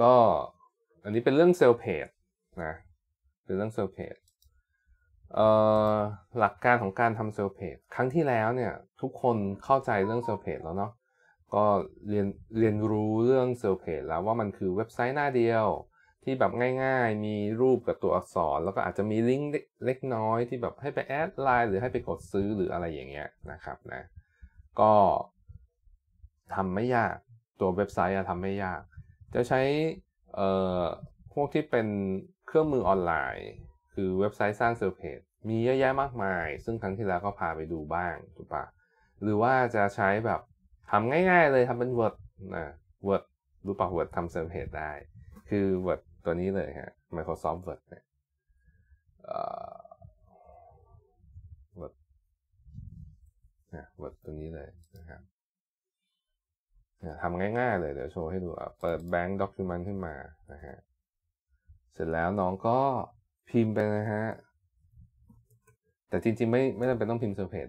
ก็อันนี้เป็นเรื่องเซลล์เพจนะเป็นเรื่องเซลล์เพจหลักการของการทำเซลล์เพจครั้งที่แล้วเนี่ยทุกคนเข้าใจเรื่องเซลล์เพจแล้วเนาะก็เรียนรู้เรื่องเซลล์เพจแล้วว่ามันคือเว็บไซต์หน้าเดียวที่แบบง่ายๆมีรูปกับตัวอักษรแล้วก็อาจจะมีลิงก์เล็กน้อยที่แบบให้ไปแอดไลน์หรือให้ไปกดซื้อหรืออะไรอย่างเงี้ยนะครับนะก็ทำไม่ยากตัวเว็บไซต์อะทำไม่ยากจะใช้พวกที่เป็นเครื่องมือออนไลน์คือเว็บไซต์สร้างเซลล์เพจมีเยอะแยะมากมายซึ่งครั้งที่แล้วก็พาไปดูบ้างถูกปะหรือว่าจะใช้แบบทำง่ายๆเลยทำเป็น Word นะ Word รู้ปะ Word ทำเซลล์เพจได้คือ Word ตัวนี้เลยฮะ Microsoft Word เนี่ย Word นะ Word ตัวนี้เลยนะครับทำง่ายๆเลยเดี๋ยวโชว์ให้ดูเปิด Bank Document ขึ้นมานะฮะเสร็จแล้วน้องก็พิมพ์ไปนะฮะแต่จริงๆไม่จำเป็นต้องพิมพ์เซอร์เพจ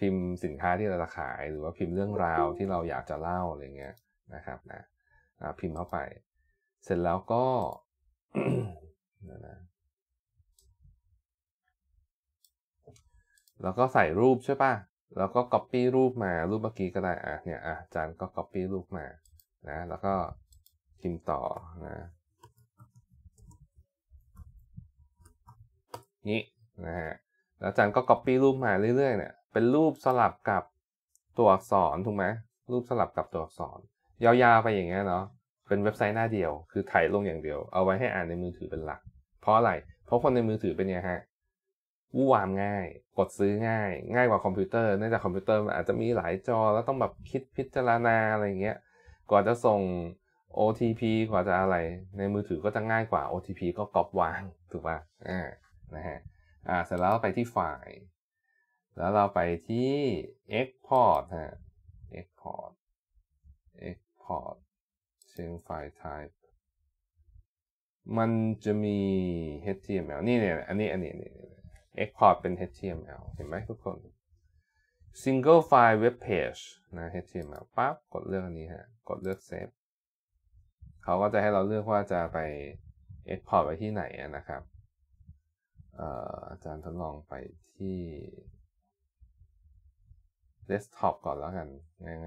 พิมพ์สินค้าที่เราจะขายหรือว่าพิมพ์เรื่องราวที่เราอยากจะเล่าอะไรเงี้ยนะครับนะพิมพ์เข้าไปเสร็จแล้วก็ แล้วก็ใส่รูปใช่ป่ะแล้วก็ copy รูปมารูปเมื่อกี้ก็ได้อ่ะเนี่ยอาจารย์ก็ copy รูปมานะแล้วก็พิมพ์ต่อนะนี่นะฮะแล้วอาจารย์ก็ copy รูปมาเรื่อยๆเนี่ยเป็นรูปสลับกับตัวอักษรถูกไหมรูปสลับกับตัวอักษรยาวๆไปอย่างเงี้ยเนาะเป็นเว็บไซต์หน้าเดียวคือถ่ายลงอย่างเดียวเอาไว้ให้อ่านในมือถือเป็นหลักเพราะอะไรเพราะคนในมือถือเป็นไงฮะวู่วามง่ายกดซื้อง่ายกว่าคอมพิวเตอร์เนื่องจากคอมพิวเตอร์อาจจะมีหลายจอแล้วต้องแบบคิดพิจารณาอะไรอย่างเงี้ยกว่าจะส่ง OTP กว่าจะอะไรในมือถือก็จะง่ายกว่า OTP ก็ก๊อปวางถูกป่ะนะฮะเสร็จแล้วไปที่ไฟล์แล้วเราไปที่ Export ฮะ Export เชิงไฟล์ Type มันจะมี HTML นี่เนี่ยอันนี้Export เป็น HTML เห็นไหมทุกคน Single File Web Page นะ HTML ปั๊บกดเลือกอันนี้ฮะกดเลือก Save เขาก็จะให้เราเลือกว่าจะไป Export ไปที่ไหนนะครับอาจารย์ทดลองไปที่ Desktop ก่อนแล้วกัน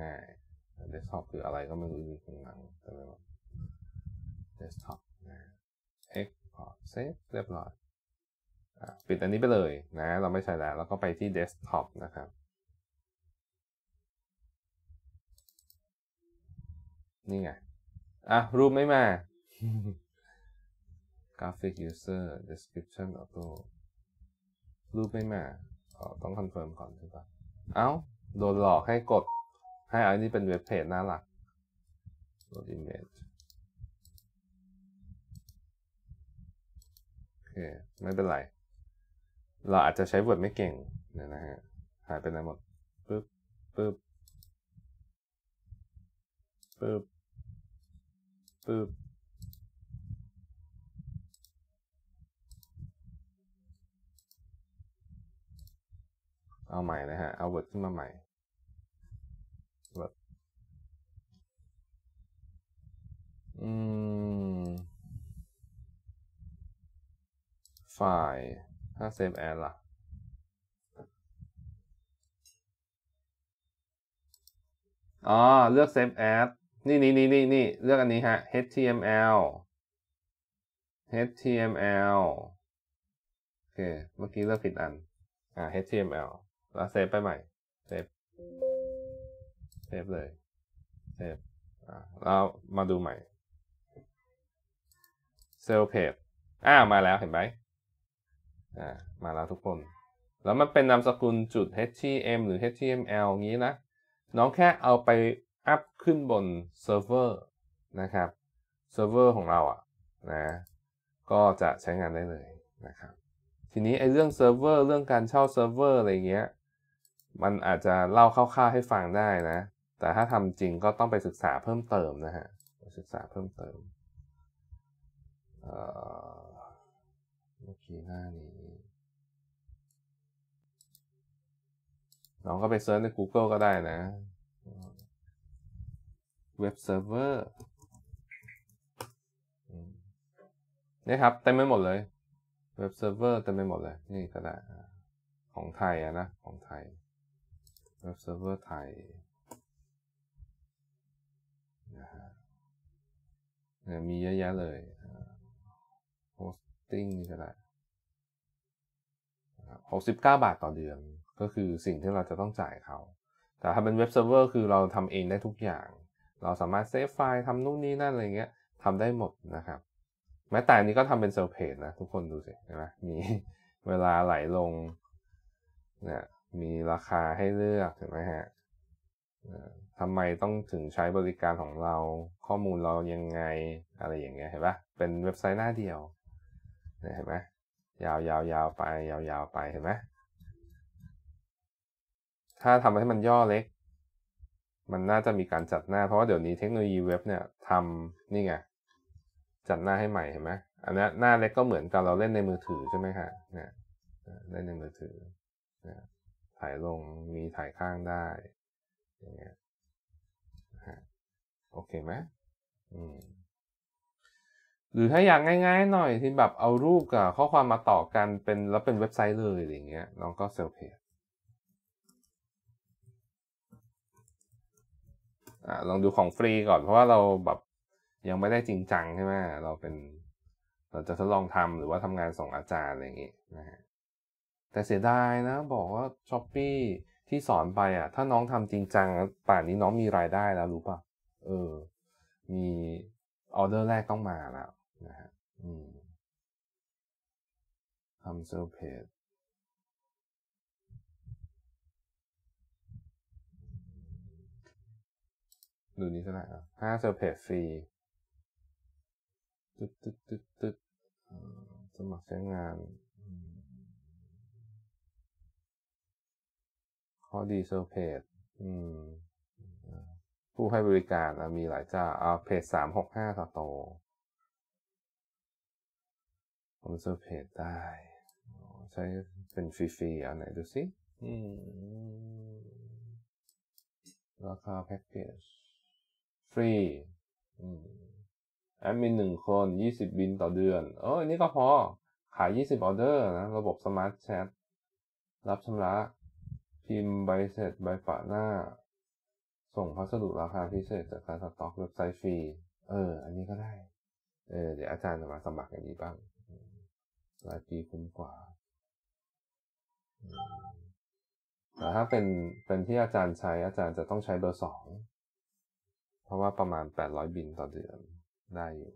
ง่ายๆ Desktop คืออะไรก็ไม่รู้อยู่ข้างหลังแต่ไม่ว่า Desktop นะ Export Save เรียบร้อยปิดอันนี้ไปเลยนะเราไม่ใช่แล้วเราก็ไปที่ Desktop นะครับนี่ไงรูปไม่มา Graphic User Description Auto รูปไม่มาต้องคอนเฟิร์มก่อนใช่ปะโดนหลอกให้กดให้อันนี้เป็นเว็บเพจหน้าหลัก Load Imageโอเคไม่เป็นไรเราอาจจะใช้ Word ไม่เก่งเนี่ยนะฮะหายไปไหนหมดปึ๊บเอาใหม่นะฮะเอา Word ขึ้นมาใหม่ Word ไฟล์ถ้าเซฟแอดล่ะเลือกเซฟแอดนี่เลือกอันนี้ฮะ HTML โอเคเมื่อกี้เลือกผิดอันHTML แล้วเซฟไปใหม่เซฟเลยเซฟแล้วมาดูใหม่เซลล์เพจมาแล้วเห็นไหมมาแล้วทุกคนแล้วมันเป็นนามสกุลจุด HTML หรือ HTML งี้นะน้องแค่เอาไปอัพขึ้นบนเซิร์ฟเวอร์นะครับเซิร์ฟเวอร์ของเรานะก็จะใช้งานได้เลยนะครับทีนี้ไอ้เรื่องเซิร์ฟเวอร์เรื่องการเช่าเซิร์ฟเวอร์อะไรเงี้ยมันอาจจะเล่าคร่าวๆให้ฟังได้นะแต่ถ้าทำจริงก็ต้องไปศึกษาเพิ่มเติมนะฮะศึกษาเพิ่มเติมเมื่อกี้หน้านี้น้องก็ไปเซิร์ชใน Google ก็ได้นะเว็บเซิร์ฟเวอร์ นี่ครับเต็มไปหมดเลยเว็บเซิร์ฟเวอร์เต็มไปหมดเลยนี่กระดาษของไทยนะของไทยเว็บเซิร์ฟเวอร์ไทยนะฮะมีเยอะแยะเลยโฮสติ้งนี่ก็ได้69 บาทต่อเดือนก็คือสิ่งที่เราจะต้องจ่ายเขาแต่ถ้าเป็นเว็บเซิร์ฟเวอร์คือเราทำเองได้ทุกอย่างเราสามารถเซฟไฟล์ทำนู่นนี่นั่นอะไรเงี้ยทำได้หมดนะครับแม้แต่อันนี้ก็ทำเป็นเซลล์เพจนะทุกคนดูสิเห็นไหมมีเวลาไหลลงเนี่ยมีราคาให้เลือกเห็นไหมฮะทำไมต้องถึงใช้บริการของเราข้อมูลเรายังไงอะไรอย่างเงี้ยเห็นปะเป็นเว็บไซต์หน้าเดียวเห็นไหมยาวๆไปยาวๆไปเห็นไหมถ้าทำให้มันย่อเล็กมันน่าจะมีการจัดหน้าเพราะว่าเดี๋ยวนี้เทคโนโลยีเว็บเนี่ยทำนี่ไงจัดหน้าให้ใหม่เห็นไหมอันนี้หน้าเล็กก็เหมือนกับเราเล่นในมือถือใช่ไหมฮะเนี่ยเล่นในมือถือถ่ายลงมีถ่ายข้างได้อย่างเงี้ยโอเคไหมหรือถ้าอยากง่ายๆหน่อยที่แบบเอารูปกับข้อความมาต่อกันเป็นแล้วเป็นเว็บไซต์เลยอะไรเงี้ยน้องก็เซลล์เพจลองดูของฟรีก่อนเพราะว่าเราแบบยังไม่ได้จริงจังใช่ไหมเราจะทดลองทำหรือว่าทำงานส่งอาจารย์อะไรอย่างงี้นะฮะแต่เสียดายนะบอกว่า Shopee ที่สอนไปอ่ะถ้าน้องทำจริงจังป่านนี้น้องมีรายได้แล้วรู้ป่ะมีออเดอร์แรกต้องมาแล้วนะฮะทำเซลล์เพจดูนี้เท่าไหร่อ่ะ5เซลล์เพจฟรีตึ๊ดสมัครใช้งานข้อดีเซลล์เพจผู้ให้บริการมีหลายเจ้าเอาเพจ365ต่อโตผมเซอร์เพจได้ใช้เป็นฟรีๆเอาไหนดูสิราคาแพ็กเกจฟรีแอดมิน1 คน20 บินต่อเดือนอันนี้ก็พอขาย20 ออเดอร์นะระบบสมาร์ทแชทรับชำระพิมพ์ใบเสร็จใบปะหน้าส่งพัสดุราคาพิเศษจากการสต็อกเว็บไซต์ฟรีอันนี้ก็ได้เดี๋ยวอาจารย์จะมาสมัครอย่างนี้บ้างรายปีคุ้มกว่าแต่ถ้าเป็นที่อาจารย์ใช้อาจารย์จะต้องใช้เบอร์2เพราะว่าประมาณ800 บินต่อเดือนได้อยู่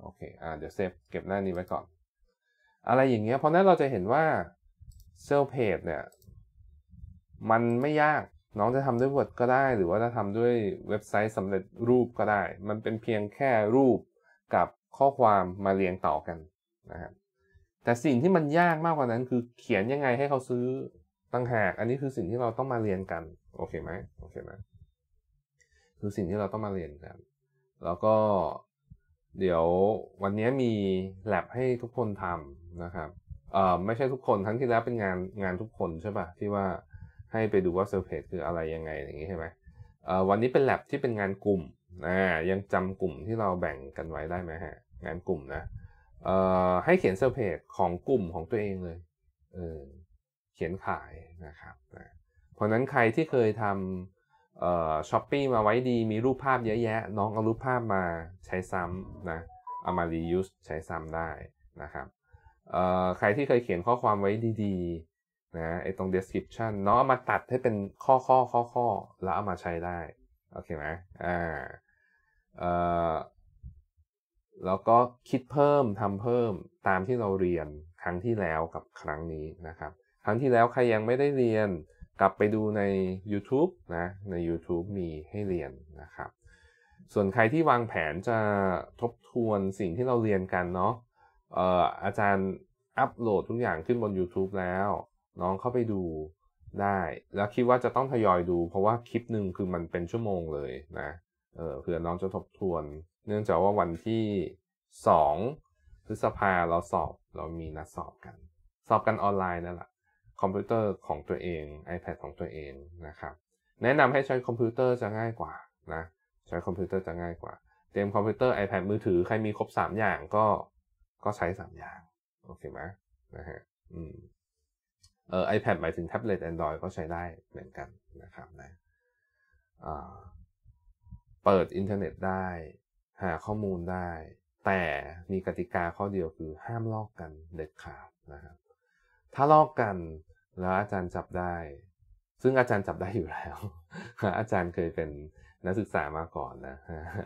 โอเคเดี๋ยวเซฟเก็บหน้านี้ไว้ก่อนอะไรอย่างเงี้ยเพราะนั้นเราจะเห็นว่าเซลล์เพจเนี่ยมันไม่ยากน้องจะทำด้วย Word ก็ได้หรือว่าจะทำด้วยเว็บไซต์สำเร็จรูปก็ได้มันเป็นเพียงแค่รูปกับข้อความมาเรียงต่อกันนะครับแต่สิ่งที่มันยากมากกว่านั้นคือเขียนยังไงให้เขาซื้อต่างหากอันนี้คือสิ่งที่เราต้องมาเรียนกันโอเคไหมโอเคไหมคือสิ่งที่เราต้องมาเรียนกันแล้วก็เดี๋ยววันนี้มี lab ให้ทุกคนทำนะครับไม่ใช่ทุกคนทั้งที่แล้วเป็นงานทุกคนใช่ป่ะที่ว่าให้ไปดูว่าเซลล์เพจคืออะไรยังไงอย่างนี้ใช่ไหมวันนี้เป็น lab ที่เป็นงานกลุ่มยังจำกลุ่มที่เราแบ่งกันไว้ได้ไหมฮะงานกลุ่มนะให้เขียนเซลล์เพจของกลุ่มของตัวเองเลยเขียนขายนะครับเพราะนั้นใครที่เคยทำShopee มาไว้ดีมีรูปภาพเยอะแยะน้องเอารูปภาพมาใช้ซ้ำนะเอามา reuse ใช้ซ้ำได้นะครับใครที่เคยเขียนข้อความไว้ดีๆนะไอตรง description น้องเอามาตัดให้เป็นข้อแล้วเอามาใช้ได้โอเคไหมแล้วก็คิดเพิ่มทำเพิ่มตามที่เราเรียนครั้งที่แล้วกับครั้งนี้นะครับครั้งที่แล้วใครยังไม่ได้เรียนกลับไปดูใน YouTube นะใน YouTube มีให้เรียนนะครับส่วนใครที่วางแผนจะทบทวนสิ่งที่เราเรียนกันเนาะอาจารย์อัปโหลดทุกอย่างขึ้นบน YouTube แล้วน้องเข้าไปดูได้แล้วคิดว่าจะต้องทยอยดูเพราะว่าคลิปหนึ่งคือมันเป็นชั่วโมงเลยนะเผื่อน้องจะทบทวนเนื่องจากว่าวันที่2 พฤษภาเราสอบเรามีนัดสอบกันออนไลน์นั่นแหละคอมพิวเตอร์ของตัวเอง iPad ของตัวเองนะครับแนะนำให้ใช้คอมพิวเตอร์จะง่ายกว่านะใช้คอมพิวเตอร์จะง่ายกว่า เตรียมคอมพิวเตอร์ iPad มือถือใครมีครบ3อย่างก็ใช้3อย่างโอเคไหมนะฮะiPad หมายถึงแท็บเล็ต Android ก็ใช้ได้เหมือนกันนะครับนะเปิดอินเทอร์เน็ตได้หาข้อมูลได้แต่มีกติกาข้อเดียวคือห้ามลอกกันเด็ดขาดนะครับถ้าลอกกันแล้วอาจารย์จับได้ซึ่งอาจารย์จับได้อยู่แล้วอาจารย์เคยเป็นนักศึกษามาก่อนนะ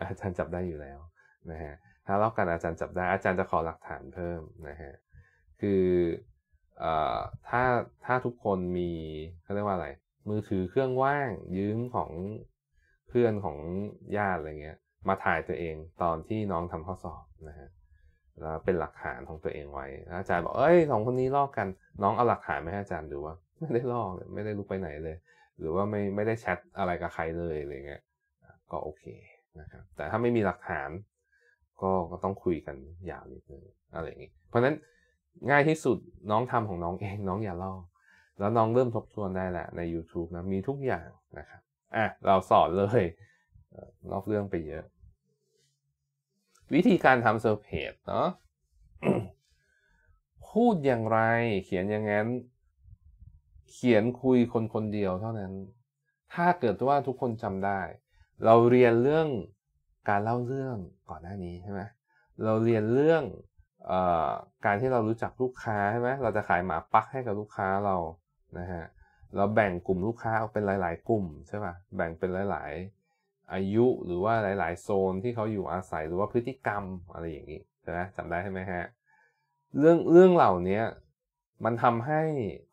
อาจารย์จับได้อยู่แล้วนะฮะถ้าลอกกันอาจารย์จับได้อาจารย์จะขอหลักฐานเพิ่มนะฮะคือถ้าทุกคนมีเขาเรียกว่าอะไรมือถือเครื่องว่างยืมของเพื่อนของญาติอะไรเงี้ยมาถ่ายตัวเองตอนที่น้องทำข้อสอบนะฮะแล้วเป็นหลักฐานของตัวเองไว้อาจารย์บอกเอ้ยสองคนนี้ลอกกันน้องเอาหลักฐานมาให้อาจารย์ดูว่าไม่ได้ลอกเลยไม่ได้ลุกไปไหนเลยหรือว่าไม่ได้แชทอะไรกับใครเลยอะไรเงี้ยก็โอเคนะครับแต่ถ้าไม่มีหลักฐานก็ต้องคุยกันยาวนิดนึงอะไรอย่างงี้เพราะฉะนั้นง่ายที่สุดน้องทำของน้องเองน้องอย่าลอกแล้วน้องเริ่มทบทวนได้แหละใน YouTube นะมีทุกอย่างนะครับอ่ะเราสอนเลยนอกเรื่องไปเยอะวิธีการทำเซอร์เพจเนาะ พูดอย่างไรเขียนอย่างนั้นเขียนคุยคนเดียวเท่านั้นถ้าเกิดว่าทุกคนจำได้เราเรียนเรื่องการเล่าเรื่องก่อนหน้านี้ใช่ไหมเราเรียนเรื่องการที่เรารู้จักลูกค้าใช่ไหมเราจะขายหมาปักให้กับลูกค้าเรานะฮะเราแบ่งกลุ่มลูกค้าออกเป็นหลายๆกลุ่มใช่ป่ะแบ่งเป็นหลายๆอายุหรือว่าหลายๆโซนที่เขาอยู่อาศัยหรือว่าพฤติกรรมอะไรอย่างนี้ใช่ไหมจำได้ใช่ไหมฮะเรื่องเหล่านี้มันทำให้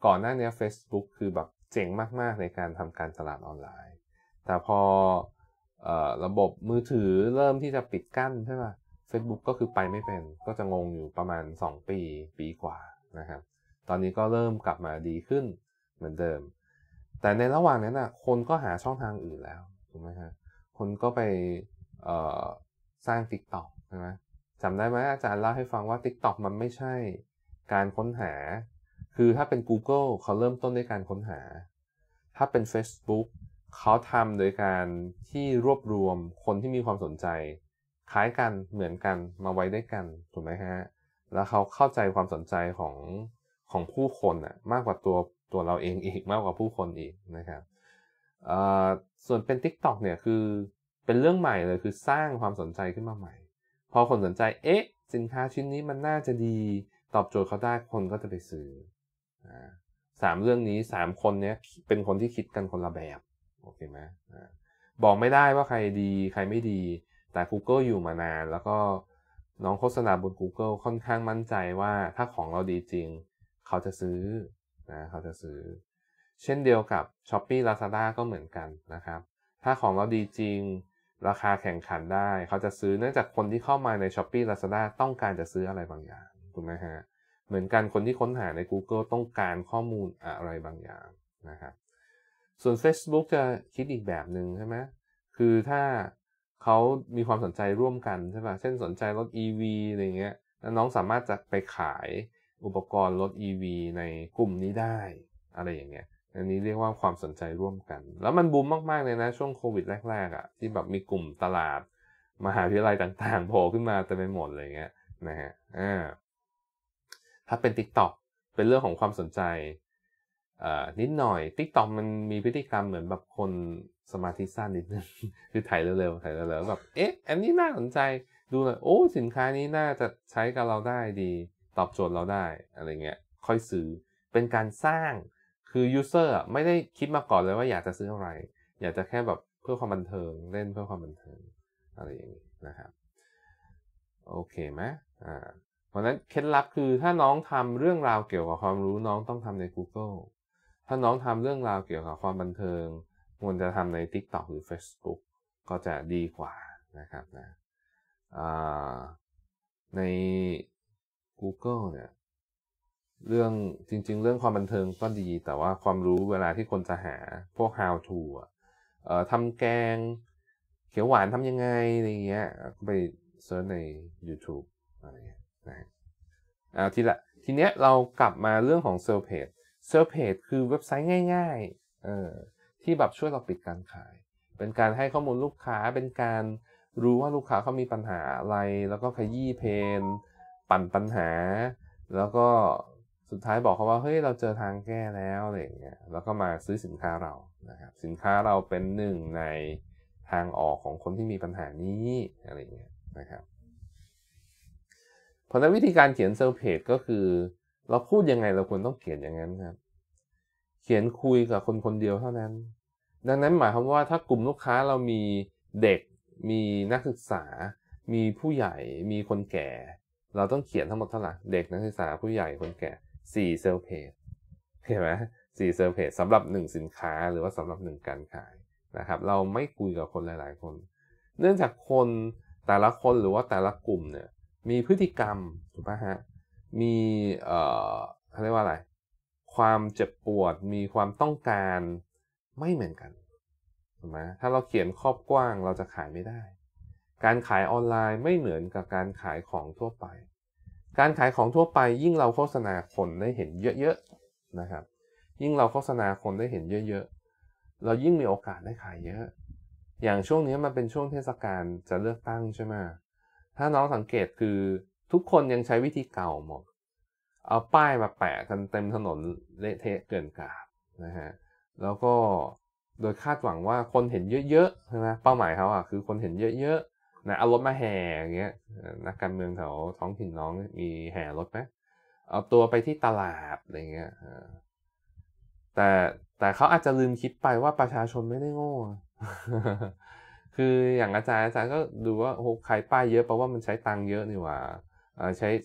ก่อนหน้านี้ Facebook คือแบบเจ๋งมากๆในการทำการตลาดออนไลน์แต่พอระบบมือถือเริ่มที่จะปิดกั้นใช่ป่ะ Facebook ก็คือไปไม่เป็นก็จะงงอยู่ประมาณ2ปีกว่านะครับตอนนี้ก็เริ่มกลับมาดีขึ้นเหมือนเดิมแต่ในระหว่างนั้นนะคนก็หาช่องทางอื่นแล้วถูกไหมฮะคนก็ไปสร้าง TikTok ใช่ไหมจำได้ไหมอาจารย์เล่าให้ฟังว่า TikTok มันไม่ใช่การค้นหาคือถ้าเป็น Google เขาเริ่มต้นด้วยการค้นหาถ้าเป็น Facebook เขาทำโดยการที่รวบรวมคนที่มีความสนใจคล้ายกันเหมือนกันมาไว้ด้วยกันถูกไหมฮะแล้วเขาเข้าใจความสนใจของผู้คนอ่ะมากกว่าตัวเราเองอีกมากกว่าผู้คนอีกนะครับส่วนเป็น TikTok เนี่ยคือเป็นเรื่องใหม่เลยคือสร้างความสนใจขึ้นมาใหม่พอคนสนใจเอ๊ะสินค้าชิ้นนี้มันน่าจะดีตอบโจทย์เขาได้คนก็จะไปซื้อ3เรื่องนี้3คนเนี้ยเป็นคนที่คิดกันคนละแบบโอเคไหมบอกไม่ได้ว่าใครดีใครไม่ดีแต่ Google อยู่มานานแล้วก็น้องโฆษณาบน Google ค่อนข้างมั่นใจว่าถ้าของเราดีจริงเขาจะซื้อนะเขาจะซื้อเช่นเดียวกับ Shopee Lazada ก็เหมือนกันนะครับถ้าของเราดีจริงราคาแข่งขันได้เขาจะซื้อเนื่องจากคนที่เข้ามาใน Shopee Lazada ต้องการจะซื้ออะไรบางอย่างถูกไหมฮะเหมือนกันคนที่ค้นหาใน Google ต้องการข้อมูลอะไรบางอย่างนะครับส่วน Facebook จะคิดอีกแบบหนึ่งใช่ไหมคือถ้าเขามีความสนใจร่วมกันใช่ป่ะเช่นสนใจรถ EV อะไรเงี้ยแล้วน้องสามารถจะไปขายอุปกรณ์รถ EV ในกลุ่มนี้ได้อะไรอย่างเงี้ยอันนี้เรียกว่าความสนใจร่วมกันแล้วมันบูมมากๆเลยนะช่วงโควิดแรกๆอ่ะที่แบบมีกลุ่มตลาดมหาวิทยาลัยต่างๆโผล่ขึ้นมาเต็มไปหมดเลยเงี้ยนะฮะถ้าเป็น TikTok เป็นเรื่องของความสนใจนิดหน่อย TikTok มันมีพฤติกรรมเหมือนแบบคนสมาธิสั้นนิดนึงคือถ่ายเร็วๆแบบเอ๊ะอันนี้น่าสนใจดูหน่อยโอ้สินค้านี้น่าจะใช้กับเราได้ดีตอบโจทย์เราได้อะไรเงี้ยค่อยซื้อเป็นการสร้างคือ user ไม่ได้คิดมาก่อนเลยว่าอยากจะซื้ออะไรอยากจะแค่แบบเพื่อความบันเทิงเล่นเพื่อความบันเทิงอะไรอย่างนี้นะครับโอเคไหมเพราะนั้นเคล็ดลับคือถ้าน้องทำเรื่องราวเกี่ยวกับความรู้น้องต้องทำใน Google ถ้าน้องทำเรื่องราวเกี่ยวกับความบันเทิงควรจะทำใน TikTok หรือ Facebook ก็จะดีกว่านะครับนะใน Google เนี่ยเรื่องจริงๆเรื่องความบันเทิงก็ดีแต่ว่าความรู้เวลาที่คนจะหาพวก how to ทำแกงเขียวหวานทำยังไงอะไรเงี้ยไปเสิร์ชใน YouTube อะไรเงี้ยนะทีเนี้ยเรากลับมาเรื่องของเซลล์เพจคือเว็บไซต์ง่ายๆที่แบบช่วยเราปิดการขายเป็นการให้ข้อมูลลูกค้าเป็นการ รู้ว่าลูกค้าเขามีปัญหาอะไรแล้วก็ขยี้เพนปั่นปัญหาแล้วก็สุดท้ายบอกเขาว่าเฮ้ยเราเจอทางแก้แล้วอะไรอย่างเงี้ยแล้วก็มาซื้อสินค้าเรานะครับสินค้าเราเป็นหนึ่งในทางออกของคนที่มีปัญหานี้อะไรอย่างเงี้ยนะครับเพราะฉะนั้นวิธีการเขียนเซลล์เพจก็คือเราพูดยังไงเราควรต้องเขียนอย่างนั้นครับเขียนคุยกับคนคนเดียวเท่านั้นดังนั้นหมายความว่าถ้ากลุ่มลูกค้าเรามีเด็กมีนักศึกษามีผู้ใหญ่มีคนแก่เราต้องเขียนทั้งหมดเท่าไหร่เด็กนักศึกษาผู้ใหญ่คนแก่4เซลล์เพจเห็นไหม4เซลล์เพจสำหรับ1สินค้าหรือว่าสำหรับ1การขายนะครับเราไม่คุยกับคนหลายๆคนเนื่องจากคนแต่ละคนหรือว่าแต่ละกลุ่มเนี่ยมีพฤติกรรมถูกป่ะฮะมีเขาเรียกว่าอะไรความเจ็บปวดมีความต้องการไม่เหมือนกันถูกไหมถ้าเราเขียนครอบกว้างเราจะขายไม่ได้การขายออนไลน์ไม่เหมือนกับการขายของทั่วไปการขายของทั่วไปยิ่งเราโฆษณาคนได้เห็นเยอะๆนะครับยิ่งเราโฆษณาคนได้เห็นเยอะๆเรายิ่งมีโอกาสได้ขายเยอะอย่างช่วงนี้มันเป็นช่วงเทศกาลจะเลือกตั้งใช่ไหมถ้าน้องสังเกตคือทุกคนยังใช้วิธีเก่าหมดเอาป้ายมาแปะกันเต็มถนนเละเทะเกินกาบนะฮะแล้วก็โดยคาดหวังว่าคนเห็นเยอะๆใช่ไหมเป้าหมายเขาอ่ะคือคนเห็นเยอะๆนะเอารถมาแห่อย่างเงี้ยนักการเมืองแถวท้องถิ่นน้องมีแห่รถไหมเอาตัวไปที่ตลาดอะไรเงี้ยแต่เขาอาจจะลืมคิดไปว่าประชาชนไม่ได้โง่ คืออย่างอาจารย์ก็ดูว่าโอ้ขายป้ายเยอะเพราะว่ามันใช้ตังค์เยอะนี่หว่า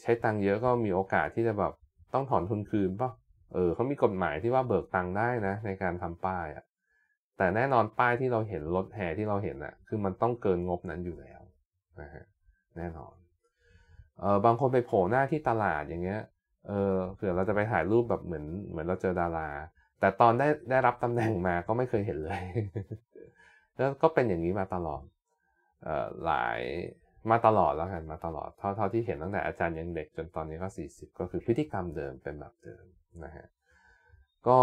ใช้ตังค์เยอะก็มีโอกาสที่จะแบบต้องถอนทุนคืนป่ะเขามีกฎหมายที่ว่าเบิกตังค์ได้นะในการทำป้ายอ่ะแต่แน่นอนป้ายที่เราเห็นรถแห่ที่เราเห็นอ่ะคือมันต้องเกินงบนั้นอยู่แล้วนะฮะแน่นอนบางคนไปโผล่หน้าที่ตลาดอย่างเงี้ยเผื่อเราจะไปถ่ายรูปแบบเหมือนเราเจอดาราแต่ตอนได้รับตำแหน่งมาก็ไม่เคยเห็นเลย แล้วก็เป็นอย่างนี้มาตลอดมาตลอดแล้วกันมาตลอดเท่าที่เห็นตั้งแต่อาจารย์ยังเด็กจนตอนนี้ก็40ก็คือพฤติกรรมเดิมเป็นแบบเดิมนะฮะก็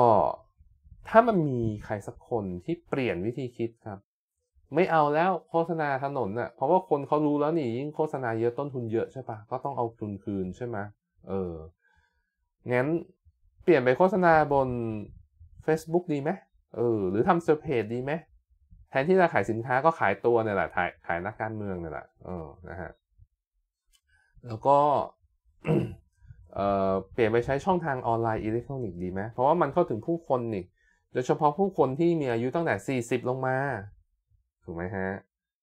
ถ้ามันมีใครสักคนที่เปลี่ยนวิธีคิดครับไม่เอาแล้วโฆษณาถนนน่ะเพราะว่าคนเขารู้แล้วนี่ยิ่งโฆษณาเยอะต้นทุนเยอะใช่ปะก็ต้องเอาทุนคืนใช่ไหมงั้นเปลี่ยนไปโฆษณาบน Facebook ดีไหมหรือทำเซอร์เพจดีไหมแทนที่จะขายสินค้าก็ขายตัวเนี่ยแหละขายนักการเมืองเนี่ยแหละนะฮะแล้วก็ เปลี่ยนไปใช้ช่องทางออนไลน์อิเล็กทรอนิกส์ดีไหมเพราะว่ามันเข้าถึงผู้คนนี่โดยเฉพาะผู้คนที่มีอายุตั้งแต่40ลงมาถูกไหมฮะ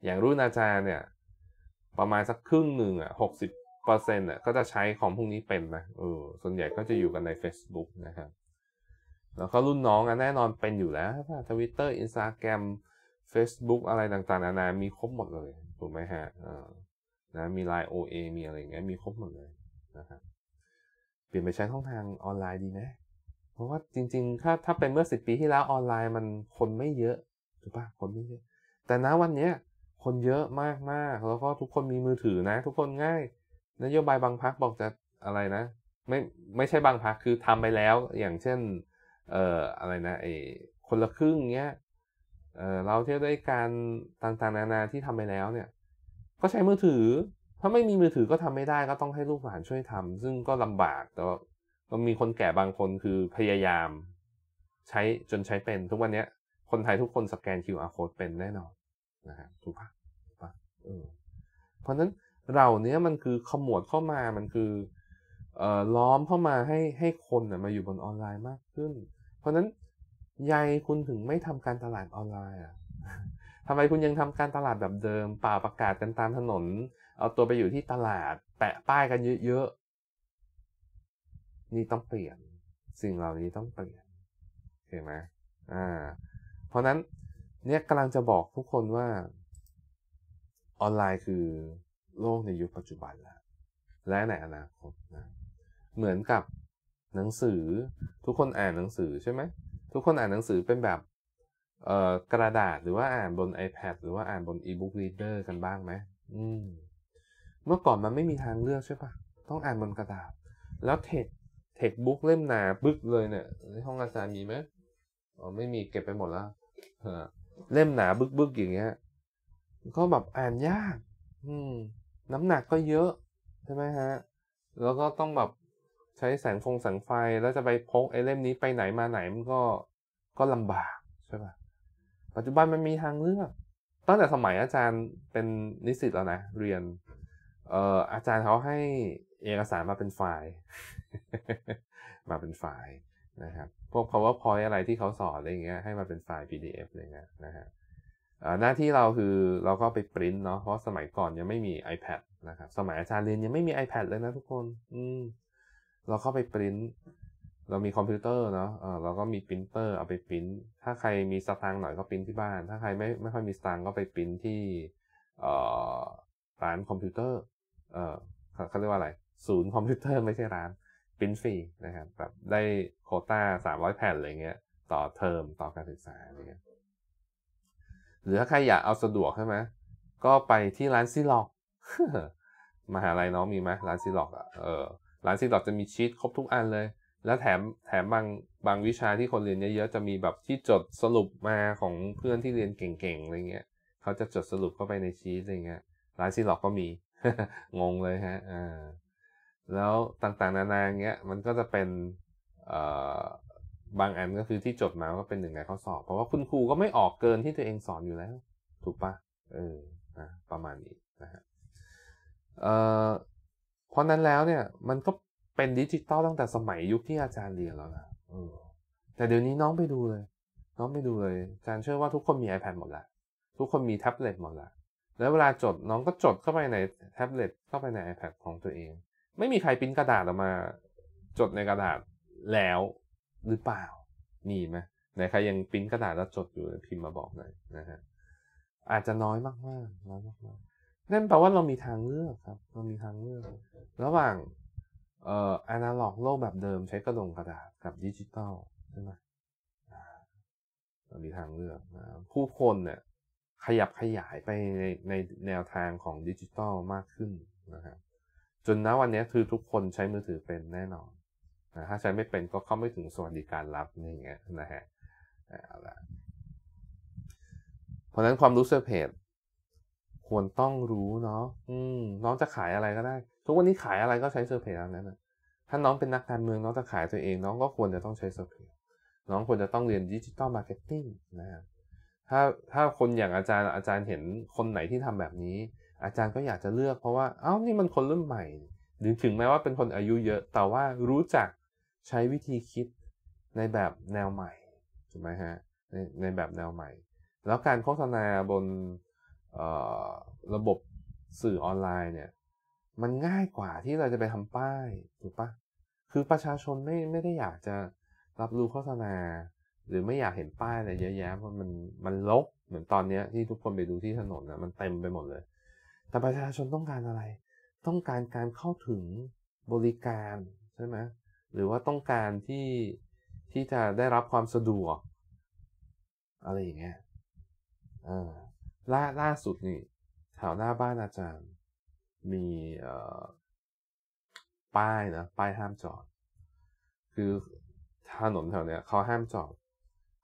อย่างรุ่นอาจารย์เนี่ยประมาณสักครึ่งหนึ่งอ่ะ 60% อ่ะก็จะใช้ของพวกนี้เป็นนะส่วนใหญ่ก็จะอยู่กันใน Facebook นะครับแล้วก็รุ่นน้องแน่นอนเป็นอยู่แล้ว Twitter Instagram Facebook อะไรต่างๆนานามีครบหมดเลยถูกไหมฮะนะมี Line OA มีอะไรอย่างเงี้ยมีครบหมดเลยนะครับเปลี่ยนไปใช้ช่องทางออนไลน์ดีไหมเพราะว่าจริงๆถ้าเป็นเมื่อ10 ปีที่แล้วออนไลน์มันคนไม่เยอะถูกป่ะคนไม่เยอะแต่ณวันนี้คนเยอะมากๆแล้วก็ทุกคนมีมือถือนะทุกคนง่ายนโยบายบางพรรคบอกจะอะไรนะไม่ใช่บางพรรคคือทำไปแล้วอย่างเช่นอะไรนะไอ้คนละครึ่งเงี้ยเราเที่ยวด้วยกันต่างๆนานาที่ทำไปแล้วเนี่ยก็ใช้มือถือถ้าไม่มีมือถือก็ทำไม่ได้ก็ต้องให้ลูกหลานช่วยทำซึ่งก็ลำบากแต่ก็มีคนแก่บางคนคือพยายามใช้จนใช้เป็นทุกวันนี้คนไทยทุกคนสแกน QR Code เป็นแน่นอนนะครับถูกปะเพราะฉะนั้นเราเนี้ยมันคือขมวดเข้ามามันคือล้อมเข้ามาให้คนมาอยู่บนออนไลน์มากขึ้นเพราะฉะนั้นใยคุณถึงไม่ทำการตลาดออนไลน์อ่ะทำไมคุณยังทำการตลาดแบบเดิมป่าประกาศกันตามถนนเอาตัวไปอยู่ที่ตลาดแปะป้ายกันเยอะๆนี่ต้องเปลี่ยนสิ่งเหล่านี้ต้องเปลี่ยนเห็นไหมเพราะนั้นเนี่ยกำลังจะบอกทุกคนว่าออนไลน์คือโลกในยุคปัจจุบันแล้วและในอนาคตนะเหมือนกับหนังสือทุกคนอ่านหนังสือใช่ไหมทุกคนอ่านหนังสือเป็นแบบกระดาษหรือว่าอ่านบน iPad หรือว่าอ่านบน e-book reader กันบ้างไหมเมื่อก่อนมันไม่มีทางเลือกใช่ปะต้องอ่านบนกระดาษแล้วเทคบุ๊กเล่มหนาบึกเลยเนี่ยในห้องอาจารย์มีไหมไม่มีเก็บไปหมดแล้วเล่มหนาบึกอย่างเงี้ย ก็แบบอ่านยากน้ำหนักก็เยอะใช่ไหมฮะแล้วก็ต้องแบบใช้แสงไฟแล้วจะไปพกไอ้เล่มนี้ไปไหนมาไหนมันก็ลำบากใช่ป่ะปัจจุบันมันมีทางเลือกตั้งแต่สมัยอาจารย์เป็นนิสิตแล้วนะเรียนอาจารย์เขาให้เอกสารมาเป็นไฟล์ มาเป็นไฟล์นะครับพวก PowerPoint อะไรที่เขาสอนอะไรอย่างเงี้ยให้มาเป็นไฟล์ PDF เลยนะฮะหน้าที่เราคือเราก็ไปปริ้นเนาะเพราะสมัยก่อนยังไม่มี iPad นะครับสมัยอาจารย์เรียนยังไม่มี iPad เลยนะทุกคนเราเข้าไปปริ้นเรามีคอมพิวเตอร์เนาะเราก็มีปรินเตอร์เอาไปปริ้นถ้าใครมีสตางค์หน่อยก็ปริ้นที่บ้านถ้าใครไม่ค่อยมีสตางค์ก็ไปปริ้นที่ร้านคอมพิวเตอร์เขาเรียกว่าอะไรศูนย์คอมพิวเตอร์ไม่ใช่ร้านปริ้นฟรีนะครับแบบได้โควต้า300แผ่นอะไรเงี้ยต่อเทอมต่อการศึกษาอะไรเงี้ยหรือถ้าใครอยากเอาสะดวกใช่ไหมก็ไปที่ร้านซีล็อก มหาลัยน้องมีไหมร้านซีล็อกร้านซีล็อกจะมีชีทครบทุกอันเลยแล้วแถมบางวิชาที่คนเรียนเยอะๆจะมีแบบที่จดสรุปมาของเพื่อนที่เรียนเก่งๆอะไรเงี้ยเขาจะจดสรุปเข้าไปในชีทอะไรเงี้ยร้านซีล็อกก็มี งงเลยฮะแล้วต่างๆนานาเงี้ยมันก็จะเป็นบางอันก็คือที่จดมาก็เป็นหนึ่งในข้อสอบเพราะว่าคุณครูก็ไม่ออกเกินที่ตัวเองสอนอยู่แล้วถูกปะประมาณนี้นะฮะเพราะนั้นแล้วเนี่ยมันก็เป็นดิจิตอลตั้งแต่สมัยยุคที่อาจารย์เรียนแล้วนะแต่เดี๋ยวนี้น้องไปดูเลยอาจารย์เชื่อว่าทุกคนมี iPad หมดละทุกคนมีแท็บเล็ตหมดละแล้วเวลาจดน้องก็จดเข้าไปในแท็บเล็ตเข้าไปใน iPad ของตัวเองไม่มีใครปริ้นกระดาษออกมาจดในกระดาษแล้วหรือเปล่ามีไหมไหนใครยังปริ้นกระดาษแล้วจดอยู่พิมพ์มาบอกหน่อยนะฮะอาจจะน้อยมากน้อยมากนั่นแปลว่าเรามีทางเลือกครับเรามีทางเลือกระหว่างอนาล็อกโลกแบบเดิมใช้กระดาษกับดิจิตอลใช่ไหมเรามีทางเลือกผู้คนเนี่ยขยับขยายไปในแนวทางของดิจิตอลมากขึ้นนะครับจนณวันนี้คือทุกคนใช้มือถือเป็นแน่นอนถ้าใช้ไม่เป็นก็เข้าไม่ถึงสวัสดิการรับนี่อย่างเงี้ยนะฮะเอาละเพราะฉะนั้นความรู้สึกเพจควรต้องรู้เนาะน้องจะขายอะไรก็ได้ทุกวันนี้ขายอะไรก็ใช้เซอร์เพจนั้นนะถ้าน้องเป็นนักการเมืองน้องจะขายตัวเองน้องก็ควรจะต้องใช้เซอร์เพจน้องควรจะต้องเรียนดิจิตอลมาร์เก็ตติ้งนะครับถ้าคนอย่างอาจารย์เห็นคนไหนที่ทำแบบนี้อาจารย์ก็อยากจะเลือกเพราะว่าเอ้านี่มันคนรุ่นใหม่หรือถึงแม้ว่าเป็นคนอายุเยอะแต่ว่ารู้จักใช้วิธีคิดในแบบแนวใหม่ถูกไหมฮะในแบบแนวใหม่แล้วการโฆษณาบนระบบสื่อออนไลน์เนี่ยมันง่ายกว่าที่เราจะไปทำป้ายถูกปะคือประชาชนไม่ได้อยากจะรับรู้โฆษณาหรือไม่อยากเห็นป้ายอะไรเยอะแยะเพราะมันรกเหมือนตอนนี้ที่ทุกคนไปดูที่ถนนนะมันเต็มไปหมดเลยแต่ประชาชนต้องการอะไรต้องการการเข้าถึงบริการใช่ไหมหรือว่าต้องการที่จะได้รับความสะดวกอะไรอย่างเงี้ยล่าสุดนี่แถวหน้าบ้านอาจารย์มีป้ายนะป้ายห้ามจอดคือถนนแถวเนี้ยเขาห้ามจอด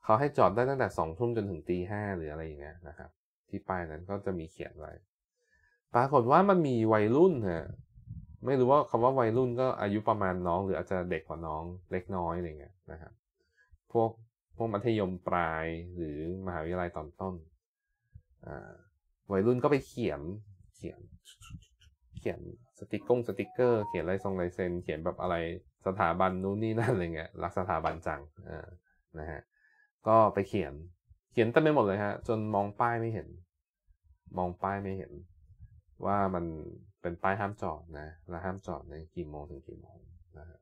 เขาให้จอดได้ตั้งแต่2 ทุ่มจนถึงตี 5หรืออะไรอย่างเงี้ยนะครับที่ป้ายนั้นก็จะมีเขียนไว้ปรากฏว่ามันมีวัยรุ่นฮะไม่รู้ว่าคำว่าวัยรุ่นก็อายุประมาณน้องหรืออาจจะเด็กกว่าน้องเล็กน้อยอะไรเงี้ยนะครับพวกมัธยมปลายหรือมหาวิทยาลัยตอนต้นวัยรุ่นก็ไปเขียนสติ๊กเกอร์เขียนลายทรงลายเซ็นเขียนแบบอะไรสถาบันนู้นนี่นั่นอะไรเงี้ยรักสถาบันจังนะฮะก็ไปเขียนเต็มไปหมดเลยฮะจนมองป้ายไม่เห็นว่ามันเป็นป้ายห้ามจอดนะและห้ามจอดในกี่โมงถึงกี่โมงนะฮะ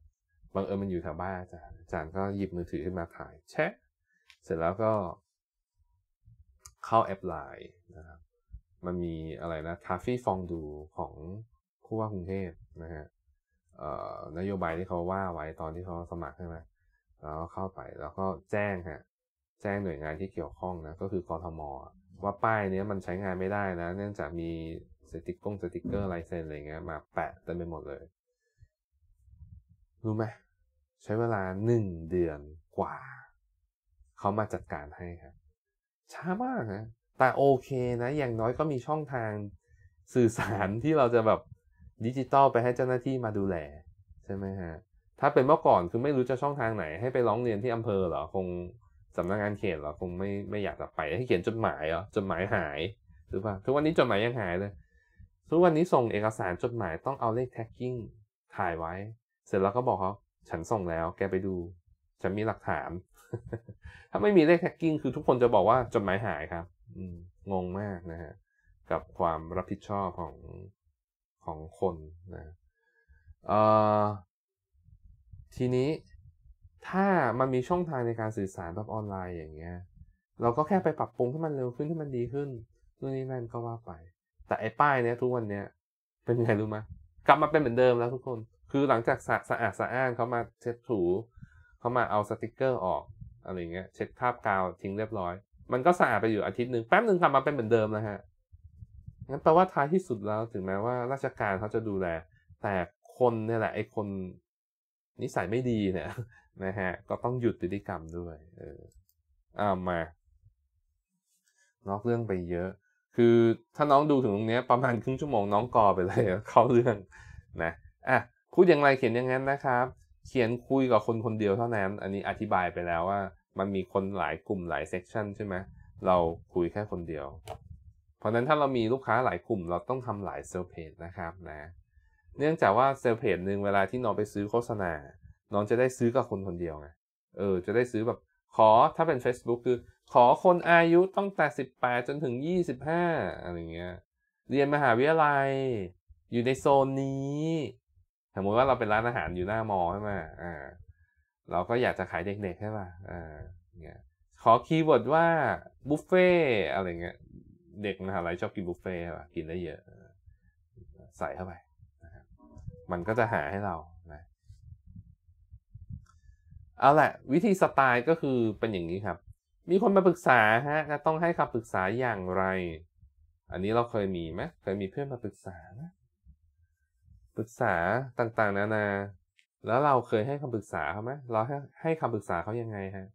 บังเอิญมันอยู่แถวบ้านอาจารย์ก็หยิบมือถือขึ้นมาถ่ายแชะเสร็จแล้วก็เข้าแอปไลน์นะครับมันมีอะไรนะคาเฟ่ฟองดูของผู้ว่ากรุงเทพนะฮะนโยบายที่เขาว่าไว้ตอนที่เขาสมัครใช่ไหมแล้วก็เข้าไปแล้วก็แจ้งหน่วยงานที่เกี่ยวข้องนะก็คือกทม.ว่าป้ายนี้มันใช้งานไม่ได้นะเนื่องจากมีสติ๊กเกอร์ลายเซ็นอะไรเงี้ยมาแปะเต็มไปหมดเลยรู้ไหมใช้เวลา1 เดือนกว่าเขามาจัดการให้ครับช้ามากนะ แต่โอเคนะอย่างน้อยก็มีช่องทางสื่อสารที่เราจะแบบดิจิตอลไปให้เจ้าหน้าที่มาดูแลใช่ไหมฮะถ้าเป็นเมื่อก่อนคือไม่รู้จะช่องทางไหนให้ไปร้องเรียนที่อำเภอเหรอคงสำนักงานเขตเหรอคงไม่อยากจะไปให้เขียนจดหมายเหรอจดหมายหายหรือเปล่าทุกวันนี้จดหมายยังหายเลยทุกวันนี้ส่งเอกสารจดหมายต้องเอาเลขแท็กกิ้งถ่ายไว้เสร็จแล้วก็บอกเขาฉันส่งแล้วแกไปดูฉันมีหลักฐาน ถ้าไม่มีเลขแท็กกิ้งคือทุกคนจะบอกว่าจดหมายหายครับงงมากนะฮะกับความรับผิดชอบของคนนะทีนี้ถ้ามันมีช่องทางในการสื่อสารแบบออนไลน์อย่างเงี้ยเราก็แค่ไปปรับปรุงให้มันเร็วขึ้นให้มันดีขึ้นนู่นนี่นั่นก็ว่าไปแต่ไอ้ป้ายเนี้ยทุกวันเนี้ยเป็นไงรู้ไหมกลับมาเป็นเหมือนเดิมแล้วทุกคนคือหลังจากสะอาดสะอ้านเขามาเช็ดถูเขามาเอาสติกเกอร์ออกอะไรเงี้ยเช็ดคราบกาวทิ้งเรียบร้อยมันก็สะอาดไปอยู่อาทิตย์หนึ่งแป๊บนึงกลับมาเป็นเหมือนเดิมนะฮะงั้นแปลว่าท้ายที่สุดแล้วถึงแม้ว่าราชการเขาจะดูแลแต่คนเนี่ยแหละไอ้คนนิสัยไม่ดีเนี่ยนะฮะก็ต้องหยุดพฤติกรรมด้วยมานอกเรื่องไปเยอะคือถ้าน้องดูถึงตรงนี้ประมาณครึ่งชั่วโมงน้องกอไปเลยเข้าเรื่องนะพูดอย่างไรเขียนอย่างนั้นนะครับเขียนคุยกับคนคนเดียวเท่านั้นอันนี้อธิบายไปแล้วว่ามันมีคนหลายกลุ่มหลายเซกชันใช่ไหมเราคุยแค่คนเดียวเพราะนั้นถ้าเรามีลูกค้าหลายกลุ่มเราต้องทำหลายเซลล์เพจนะครับนะเนื่องจากว่าเซลล์เพจหนึ่งเวลาที่น้องไปซื้อโฆษณาน้องจะได้ซื้อกับคนคนเดียวไงจะได้ซื้อแบบขอถ้าเป็น Facebook คือขอคนอายุตั้งแต่18จนถึง25อะไรเงี้ยเรียนมหาวิทยาลัยอยู่ในโซนนี้สมมติว่าเราเป็นร้านอาหารอยู่หน้ามอใช่ไหมเราก็อยากจะขายเด็กๆใช่ป่ะเนี่ยขอคีย์เวิร์ดว่าบุฟเฟ่อะไรเงี้ยเด็กมหาลัยชอบกินบุฟเฟ่ป่ะกินได้เยอะใส่เข้าไปนะครับมันก็จะหาให้เรานะเอาแหละวิธีสไตล์ก็คือเป็นอย่างนี้ครับมีคนมาปรึกษาฮะต้องให้คำปรึกษาอย่างไรอันนี้เราเคยมีไหมเคยมีเพื่อนมาปรึกษาไหมปรึกษาต่างๆนานาแล้วเราเคยให้คำปรึกษาเขาไหมเราให้คำปรึกษาเขายังไงฮะ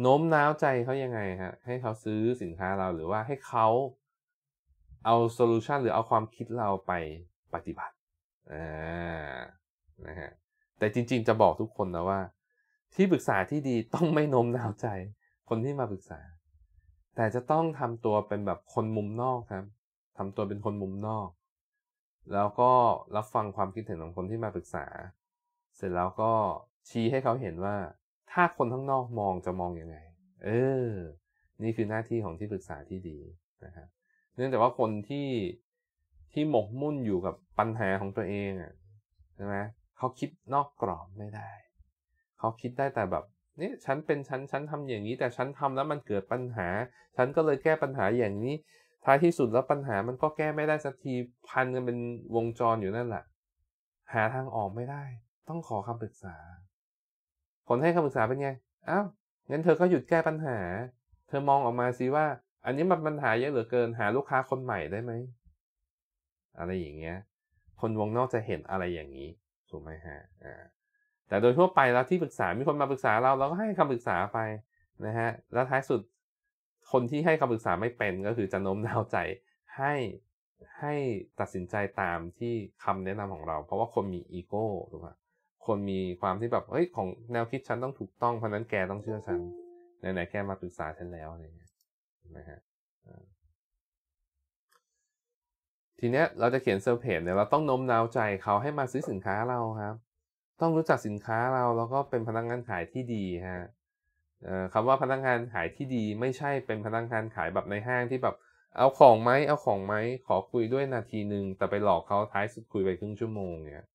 โน้มน้าวใจเขายังไงฮะให้เขาซื้อสินค้าเราหรือว่าให้เขาเอาโซลูชันหรือเอาความคิดเราไปปฏิบัตินะฮะแต่จริงๆจะบอกทุกคนนะว่าที่ปรึกษาที่ดีต้องไม่โน้มน้าวใจคนที่มาปรึกษาแต่จะต้องทำตัวเป็นแบบคนมุมนอกครับทำตัวเป็นคนมุมนอกแล้วก็รับฟังความคิดเห็นของคนที่มาปรึกษาเสร็จแล้วก็ชี้ให้เขาเห็นว่าถ้าคนข้างนอกมองจะมองยังไงนี่คือหน้าที่ของที่ปรึกษาที่ดีนะครับเนื่องจากว่าคนที่หมกมุ่นอยู่กับปัญหาของตัวเองใช่ไหมเขาคิดนอกกรอบไม่ได้เขาคิดได้แต่แบบนี่ฉันเป็นฉันทำอย่างนี้แต่ฉันทำแล้วมันเกิดปัญหาฉันก็เลยแก้ปัญหาอย่างนี้ท้ายที่สุดแล้วปัญหามันก็แก้ไม่ได้สักทีพันกันเป็นวงจรอยู่นั่นแหละหาทางออกไม่ได้ต้องขอคำปรึกษาคนให้คำปรึกษาเป็นไงอ้าวงั้นเธอก็หยุดแก้ปัญหาเธอมองออกมาสิว่าอันนี้มันปัญหาเยอะเหลือเกินหาลูกค้าคนใหม่ได้ไหมอะไรอย่างเงี้ยคนวงนอกจะเห็นอะไรอย่างนี้ถูกไหมฮะแต่โดยทั่วไปแล้วที่ปรึกษามีคนมาปรึกษาเราก็ให้คำปรึกษาไปนะฮะแล้วท้ายสุดคนที่ให้คำปรึกษาไม่เป็นก็คือจะโน้มน้าวใจให้ตัดสินใจตามที่คำแนะนำของเราเพราะว่าคนมีอีโก้ถูกไหมคนมีความที่แบบเฮ้ยของแนวคิดฉันต้องถูกต้องเพราะนั้นแกต้องเชื่อฉันไหนๆแกมาปรึกษาฉันแล้วอะไรอย่างเงี้ยนะฮะทีเนี้ยเราจะเขียนเซลล์เพจเนี่ยเราต้องโน้มน้าวใจเขาให้มาซื้อสินค้าเราครับต้องรู้จักสินค้าเราแล้วก็เป็นพนักงานขายที่ดีฮะคำว่าพนักงานขายที่ดีไม่ใช่เป็นพนักงานขายแบบในห้างที่แบบเอาของไหมขอคุยด้วยนาทีนึงแต่ไปหลอกเขาท้ายสุดคุยไปครึ่งชั่วโมงเนี่ย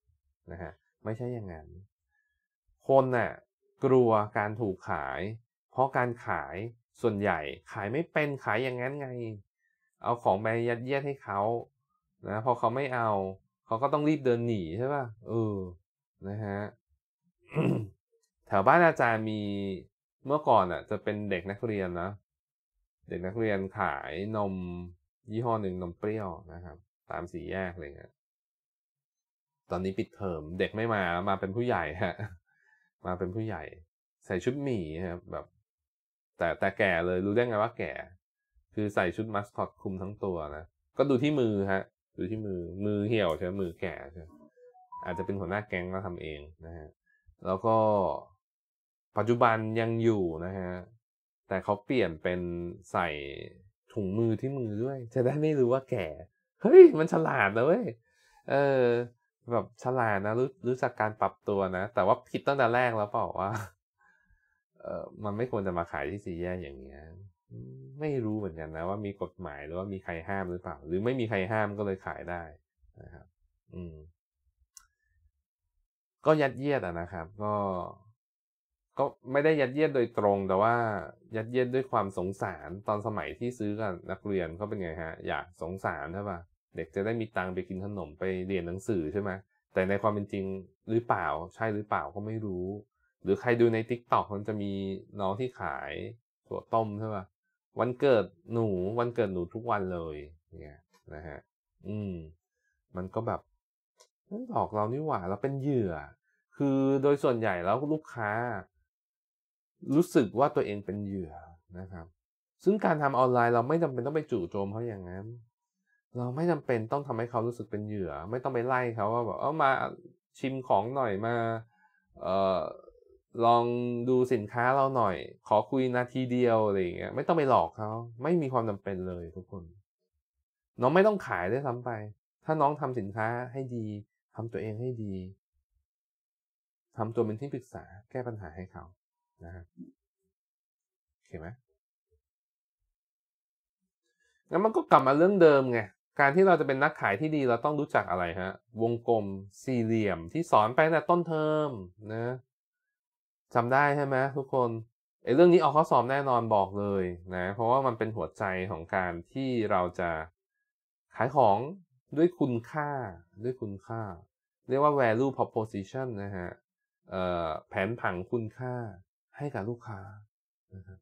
นะฮะไม่ใช่อย่างนั้นคนน่ะกลัวการถูกขายเพราะการขายส่วนใหญ่ขายไม่เป็นขายอย่างนั้นไงเอาของไปยัดเยียดให้เขานะพอเขาไม่เอาเขาก็ต้องรีบเดินหนีใช่ป่ะนะฮะ แถวบ้านอาจารย์มีเมื่อก่อนอ่ะจะเป็นเด็กนักเรียนนะเด็กนักเรียนขายนมยี่ห้อหนึ่งนมเปรี้ยวนะครับตามสี่แยกอะไรเงี้ยตอนนี้ปิดเทอมเด็กไม่มาเป็นผู้ใหญ่ฮะมาเป็นผู้ใหญ่ใส่ชุดหมีครับแบบแต่แก่เลยรู้ได้ไงว่าแก่ คือใส่ชุดมัสคอตคลุมทั้งตัวนะก็ดูที่มือฮะดูที่มือเหี่ยวใช่มือแก่ใช่อาจจะเป็นหัวหน้าแก๊งมาทำเองนะฮะแล้วก็ปัจจุบันยังอยู่นะฮะแต่เขาเปลี่ยนเป็นใส่ถุงมือที่มือด้วยจะได้ไม่รู้ว่าแก่เฮ้ยมันฉลาดนะเว้ยแบบฉลาดนะรู้จักการปรับตัวนะแต่ว่าผิดตั้งแต่แรกแล้วเปล่าว่ามันไม่ควรจะมาขายที่สี่แยกอย่างเงี้ยไม่รู้เหมือนกันนะว่ามีกฎหมายหรือว่ามีใครห้ามหรือเปล่าหรือไม่มีใครห้ามก็เลยขายได้นะครับก็ยัดเยียดนะครับก็ไม่ได้ยัดเยียดโดยตรงแต่ว่ายัดเยียดด้วยความสงสารตอนสมัยที่ซื้อกับนักเรียนเขาเป็นไงฮะอยากสงสารใช่ป่ะเด็กจะได้มีตังค์ไปกินขนมไปเรียนหนังสือใช่ไหมแต่ในความเป็นจริงหรือเปล่าใช่หรือเปล่าก็ไม่รู้หรือใครดูใน TikTok มันจะมีน้องที่ขายถั่วต้มใช่ป่ะวันเกิดหนูทุกวันเลยเนี่ยนะฮะมันก็แบบหลอกเรานี่หว่าเราเป็นเหยื่อคือโดยส่วนใหญ่แล้วลูกค้ารู้สึกว่าตัวเองเป็นเหยื่อนะครับซึ่งการทำออนไลน์เราไม่จำเป็นต้องไปจู่โจมเขาอย่างนั้นเราไม่จำเป็นต้องทำให้เขารู้สึกเป็นเหยื่อไม่ต้องไปไล่เขาว่าแบบมาชิมของหน่อยมาลองดูสินค้าเราหน่อยขอคุยนาทีเดียวอะไรอย่างเงี้ยไม่ต้องไปหลอกเขาไม่มีความจำเป็นเลยทุกคนน้องไม่ต้องขายด้วยซ้ำไปถ้าน้องทำสินค้าให้ดีทำตัวเองให้ดีทำตัวเป็นที่ปรึกษาแก้ปัญหาให้เขานะครับโอเคไหมแล้วมันก็กลับมาเรื่องเดิมไงการที่เราจะเป็นนักขายที่ดีเราต้องรู้จักอะไรฮะวงกลมสี่เหลี่ยมที่สอนไปตั้งแต่ต้นเทอมนะจำได้ใช่ไหมทุกคนเรื่องนี้ออกข้อสอบแน่นอนบอกเลยนะเพราะว่ามันเป็นหัวใจของการที่เราจะขายของด้วยคุณค่าเรียกว่า value proposition นะฮะแผนผังคุณค่าให้กับลูกค้านะครับ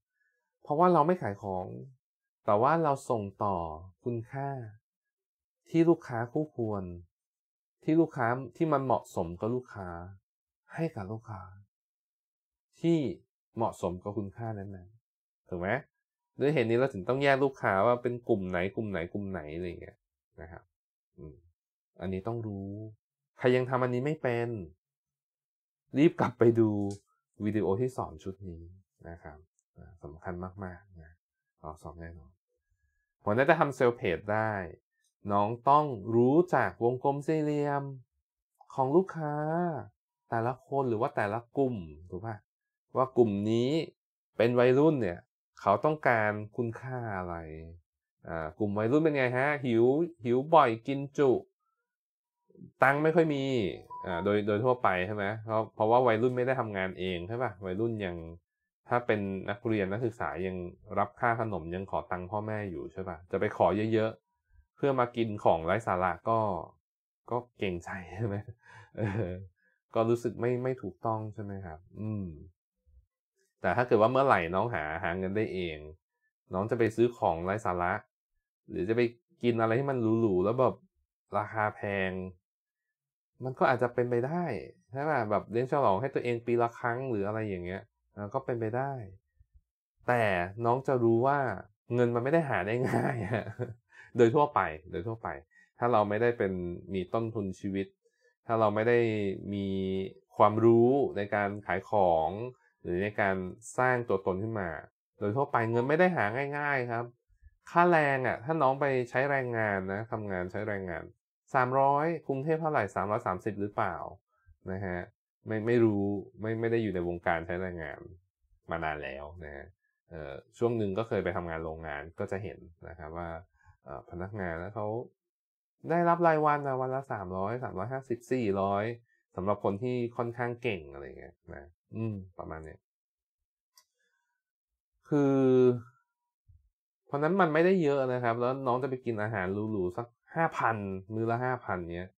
เพราะว่าเราไม่ขายของแต่ว่าเราส่งต่อคุณค่าที่ลูกค้าคู่ควรที่ลูกค้าที่มันเหมาะสมกับลูกค้าให้กับลูกค้าที่เหมาะสมกับคุณค่านั้นๆถูกไหมด้วยเหตุนี้เราถึงต้องแยกลูกค้าว่าเป็นกลุ่มไหนอะไรอย่างเงี้ยนะครับอันนี้ต้องรู้ใครยังทำอันนี้ไม่เป็นรีบกลับไปดูวิดีโอที่สอนชุดนี้นะครับสำคัญมากๆนะออกสอบแน่นอนหัวหน้าจะทำเซลล์เพจได้น้องต้องรู้จากวงกลมสี่เหลี่ยมของลูกค้าแต่ละคนหรือว่าแต่ละกลุ่มถูกป่ะว่ากลุ่มนี้เป็นวัยรุ่นเนี่ยเขาต้องการคุณค่าอะไรกลุ่มวัยรุ่นเป็นไงฮะหิวบ่อยกินจุตังค์ไม่ค่อยมีโดยทั่วไปใช่ไหมเพราะว่าวัยรุ่นไม่ได้ทำงานเองใช่ป่ะวัยรุ่นยังถ้าเป็นนักเรียนนักศึกษายังรับค่าขนมยังขอตังค์พ่อแม่อยู่ใช่ป่ะจะไปขอเยอะๆเพื่อมากินของไร้สาระก็เก่งใจใช่ไหมก็รู้สึกไม่ถูกต้องใช่ไหมครับแต่ถ้าเกิดว่าเมื่อไหร่น้องหาเงินได้เองน้องจะไปซื้อของไร้สาระหรือจะไปกินอะไรที่มันหรูๆแล้วแบบราคาแพงมันก็อาจจะเป็นไปได้ใช่ป่ะแบบเลี้ยงฉลองให้ตัวเองปีละครั้งหรืออะไรอย่างเงี้ยก็เป็นไปได้แต่น้องจะรู้ว่าเงินมันไม่ได้หาได้ง่ายโดยทั่วไปถ้าเราไม่ได้มีต้นทุนชีวิตถ้าเราไม่ได้มีความรู้ในการขายของหรือในการสร้างตัวตนขึ้นมาโดยทั่วไปเงินไม่ได้หาง่ายๆครับค่าแรงถ้าน้องไปใช้แรงงานนะทำงานใช้แรงงาน300กรุงเทพเท่าไหร่330หรือเปล่านะฮะไม่รู้ไม่ได้อยู่ในวงการใช้แรงงานมานานแล้วนะฮะช่วงหนึ่งก็เคยไปทำงานโรงงานก็จะเห็นนะครับว่าพนักงานแล้วเขาได้รับรายวันนะวันละ300 350 400สำหรับคนที่ค่อนข้างเก่งอะไรเงี้ยนะประมาณนี้คือเพราะนั้นมันไม่ได้เยอะนะครับแล้วน้องจะไปกินอาหารหรูๆสัก 5,000 มื้อละ 5,000 เนี้ย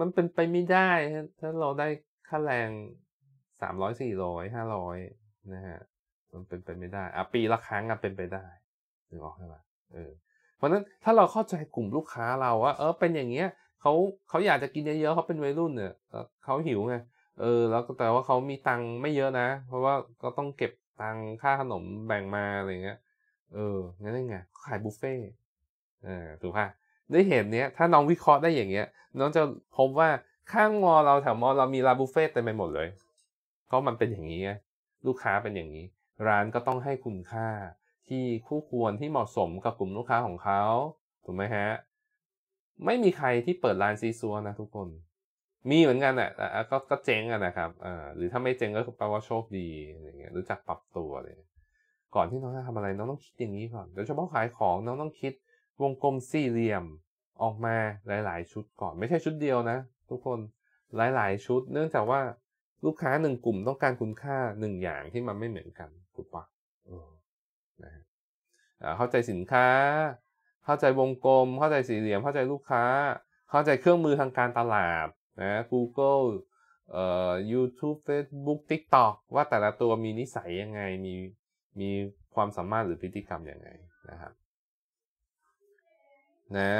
มันเป็นไปไม่ได้ถ้าเราได้ค่าแรง300 400 500นะฮะมันเป็นไปไม่ได้ปีละครั้งเป็นไปได้นึกออกใช่ไหมเพราะนั้นถ้าเราเข้าใจกลุ่มลูกค้าเราว่าเป็นอย่างเงี้ยเขาอยากจะกินเยอะๆเขาเป็นวัยรุ่นเนี่ยเขาหิวไงแล้วแต่ว่าเขามีตังค์ไม่เยอะนะเพราะว่าก็ต้องเก็บตังค่าขนมแบ่งมาอะไรเงี้ย งั้นได้ไงขายบุฟเฟ่ถูกป่ะด้วยเหตุนี้ถ้าน้องวิเคราะห์ได้อย่างเงี้ยน้องจะพบว่าข้างมอเราแถวมอเรามีร้านบุฟเฟ่เต็มไปหมดเลยเพราะมันเป็นอย่างนี้ลูกค้าเป็นอย่างนี้ร้านก็ต้องให้คุณค่าที่คู่ควรที่เหมาะสมกับกลุ่มลูกค้าของเขาถูกไหมฮะไม่มีใครที่เปิดร้านซีซัวนะทุกคนมีเหมือนกันอ่ะก็เจ๊งกันนะครับหรือถ้าไม่เจ๊งก็แปลว่าโชคดีอะไรเงี้ยรู้จักปรับตัวเลยก่อนที่น้องจะทำอะไรน้องต้องคิดอย่างนี้ก่อนโดยเฉพาะขายของน้องต้องคิดวงกลมสี่เหลี่ยมออกมาหลายๆชุดก่อนไม่ใช่ชุดเดียวนะทุกคนหลายๆชุดเนื่องจากว่าลูกค้าหนึ่งกลุ่มต้องการคุณค่าหนึ่งอย่างที่มันไม่เหมือนกันถูกปะนะเข้าใจสินค้าเข้าใจวงกลมเข้าใจสี่เหลี่ยมเข้าใจลูกค้าเข้าใจเครื่องมือทางการตลาดนะ Google YouTube Facebook TikTok ว่าแต่ละตัวมีนิสัยยังไงมีความสามารถหรือพฤติกรรมยังไงนะครับนะ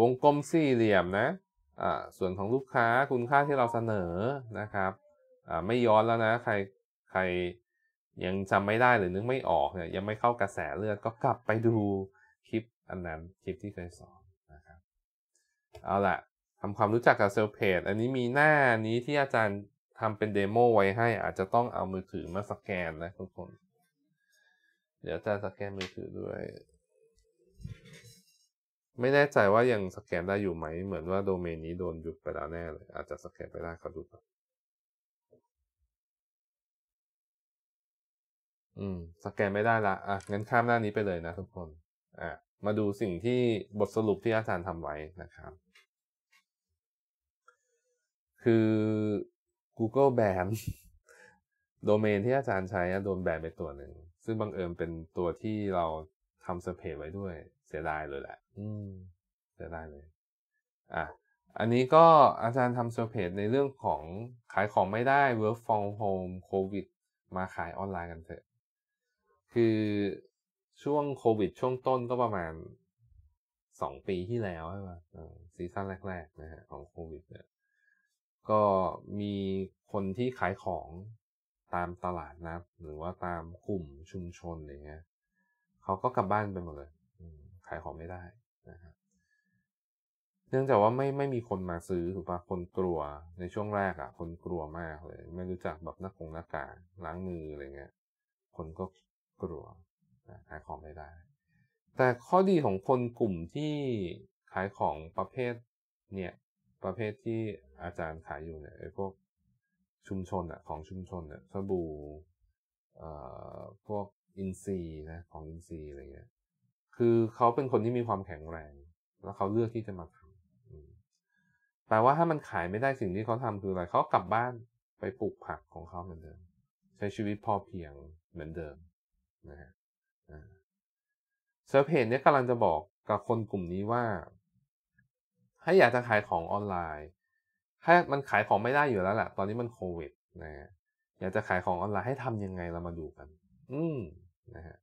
วงกลมสี่เหลี่ยมนะส่วนของลูกค้าคุณค่าที่เราเสนอนะครับไม่ย้อนแล้วนะใครยังจำไม่ได้หรือนึกไม่ออกเนี่ยยังไม่เข้ากระแสเลือดก็กลับไปดูคลิปอันนั้นคลิปที่เคยสอนนะครับเอาล่ะทำความรู้จักกับเซลเพจอันนี้มีหน้านี้ที่อาจารย์ทำเป็นเดโมไว้ให้อาจจะต้องเอามือถือมาสแกนนะทุกคนเดี๋ยวอาจารย์สแกนมือถือด้วยไม่แน่ใจว่ายังสแกนได้อยู่ไหมเหมือนว่าโดเมนนี้โดนยุบไปแล้วแน่เลยอาจจะสแกนไปได้ขอดูก่อนสแกนไม่ได้ละงั้นข้ามหน้านี้ไปเลยนะทุกคนมาดูสิ่งที่บทสรุปที่อาจารย์ทำไว้นะครับคือ Google แบน โดเมนที่อาจารย์ใช้โดนแบนไปตัวหนึ่งซึ่งบังเอิญเป็นตัวที่เราทำเซอร์เพจไว้ด้วยเสียดายเลยแหละเสียดายเลยอันนี้ก็อาจารย์ทำเซอร์เพจในเรื่องของขายของไม่ได้ work from home โควิดมาขายออนไลน์กันเถอะคือช่วงโควิดช่วงต้นก็ประมาณ2ปีที่แล้วใช่ไหมซีซั่นแรกๆนะฮะของโควิดเนี่ยก็มีคนที่ขายของตามตลาดนัดหรือว่าตามกลุ่มชุมชนอะไรเงี้ยเขาก็กลับบ้านไปหมดเลยขายของไม่ได้นะครับเนื่องจากว่าไม่มีคนมาซื้อถูกปะคนกลัวในช่วงแรกคนกลัวมากเลยไม่รู้จักแบบหน้ากากล้างมืออะไรเงี้ยคนก็กลัวขายของไม่ได้แต่ข้อดีของคนกลุ่มที่ขายของประเภทเนี่ยประเภทที่อาจารย์ขายอยู่เนี่ยพวกชุมชนของชุมชนเนี่ยสบู่พวกอินซีนะของอินซีอะไรเงี้ยคือเขาเป็นคนที่มีความแข็งแรงแล้วเขาเลือกที่จะมาทำแปลว่าถ้ามันขายไม่ได้สิ่งที่เขาทำคืออะไรเขากลับบ้านไปปลูกผักของเขาเหมือนเดิมใช้ชีวิตพอเพียงเหมือนเดิมนะฮะเซอร์เพจเนี่ยกำลังจะบอกกับคนกลุ่มนี้ว่าถ้าอยากจะขายของออนไลน์ให้มันขายของไม่ได้อยู่แล้วแหละตอนนี้มันโควิดนะฮะอยากจะขายของออนไลน์ให้ทำยังไงเรามาดูกันนะฮะ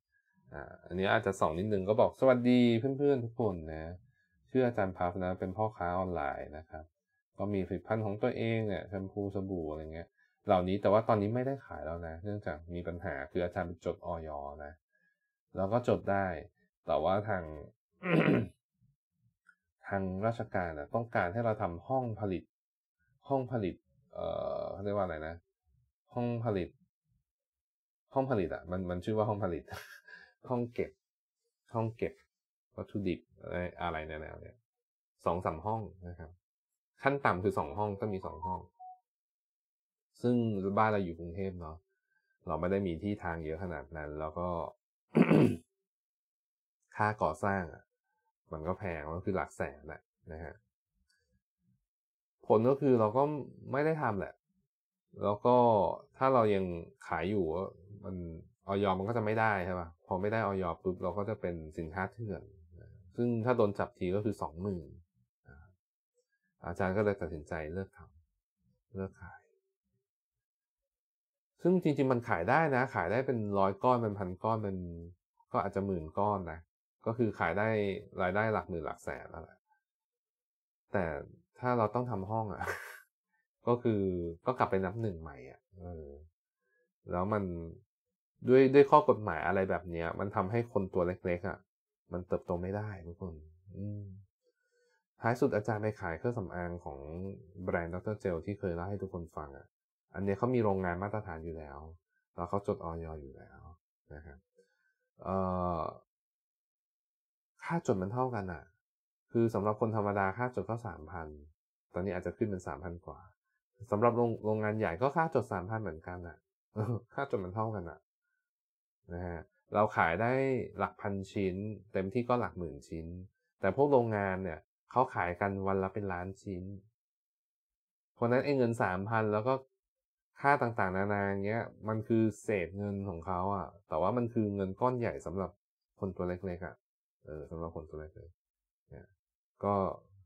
อันนี้อาจจะส่องนิดนึงก็บอกสวัสดีเพื่อนๆทุกคนนะชื่ออาจารย์พัฟนะเป็นพ่อค้าออนไลน์นะครับก็มีผลิตภัณฑ์ของตัวเองเนี่ยแชมพูสบู่อะไรเงี้ยเหล่านี้แต่ว่าตอนนี้ไม่ได้ขายแล้วนะเนื่องจากมีปัญหาคืออาจารย์จดอย.นะแล้วก็จดได้แต่ว่าทาง ราชการต้องการให้เราทำห้องผลิตเรียกว่าอะไรนะห้องผลิตมันชื่อว่าห้องผลิต ห้องเก็บวัตถุดิบอะไรแนวๆเนี่ย 2-3 ห้องนะครับขั้นต่ำคือ2ห้องต้องมี2ห้องซึ่งบ้านเราอยู่กรุงเทพเนาะเราไม่ได้มีที่ทางเยอะขนาดนั้นแล้วก็ ค่าก่อสร้างมันก็แพงก็คือหลักแสนแหละนะฮะผลก็คือเราก็ไม่ได้ทำแหละแล้วก็ถ้าเรายังขายอยู่มันอย.มันก็จะไม่ได้ใช่ป่ะพอไม่ได้อย.ปุ๊บเราก็จะเป็นสินค้าเถื่อนซึ่งถ้าโดนจับทีก็คือ20,000อาจารย์ก็เลยตัดสินใจเลิกทำเลิกขายซึ่งจริงๆมันขายได้นะขายได้เป็น100 ก้อนเป็น1,000 ก้อนเป็นก็อาจจะ10,000 ก้อนนะก็คือขายได้รายได้หลักหมื่นหลักแสนแล้วแหละแต่ถ้าเราต้องทำห้องก็คือก็กลับไปนับ1ใหม่แล้วมัน ด้วยข้อกฎหมายอะไรแบบเนี้ยมันทำให้คนตัวเล็กๆอ่ะมันเติบโตไม่ได้ทุกคนท้ายสุดอาจารย์ไปขายเครื่องสำอางของแบรนด์ดร.เจลที่เคยเล่าให้ทุกคนฟังอ่ะอันนี้เขามีโรงงานมาตรฐานอยู่แล้วแล้วเขาจดอย.อยู่แล้วนะครับค่าจดมันเท่ากันอ่ะคือสำหรับคนธรรมดาค่าจดก็ 3,000 ตอนนี้อาจจะขึ้นเป็น 3,000 กว่าสำหรับโรงงานใหญ่ก็ค่าจด 3,000 เหมือนกันอ่ะค่าจดมันเท่ากันอ่ะนะฮะเราขายได้หลักพันชิ้นเต็มที่ก็หลักหมื่นชิ้นแต่พวกโรงงานเนี่ยเขาขายกันวันละเป็นล้านชิ้นเพราะนั้นไอ้เงิน 3,000 แล้วก็ค่าต่างๆนานาเงี้ยมันคือเศษเงินของเขาอ่ะแต่ว่ามันคือเงินก้อนใหญ่สำหรับคนตัวเล็กๆอ่ะสำหรับคนตัวเล็กๆเนี่ยก็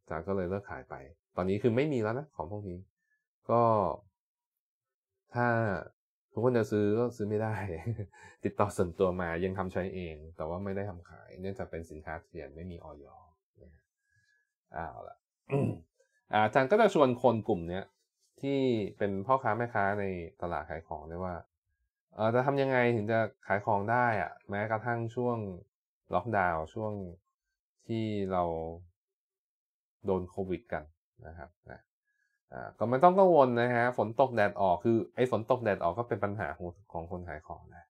จ๋าก็เลยเลิกขายไปตอนนี้คือไม่มีแล้วนะของพวกนี้ก็ถ้าทุกคนจะซื้อก็ซื้อไม่ได้ติดต่อส่วนตัวมายังทำใช้เองแต่ว่าไม่ได้ทำขายเนื่องจากเป็นสินค้าเถื่อนไม่มีอย.เอาล่ะ อาจารย์ก็จะชวนคนกลุ่มนี้ที่เป็นพ่อค้าแม่ค้าในตลาดขายของได้ว่าจะทำยังไงถึงจะขายของได้อะแม้กระทั่งช่วงล็อกดาวน์ช่วงที่เราโดนโควิดกันนะครับนะก็ไม่ต้องกังวลนะฮะฝนตกแดดออกคือไอ้ฝนตกแดดออกก็เป็นปัญหาของคนขายของนะ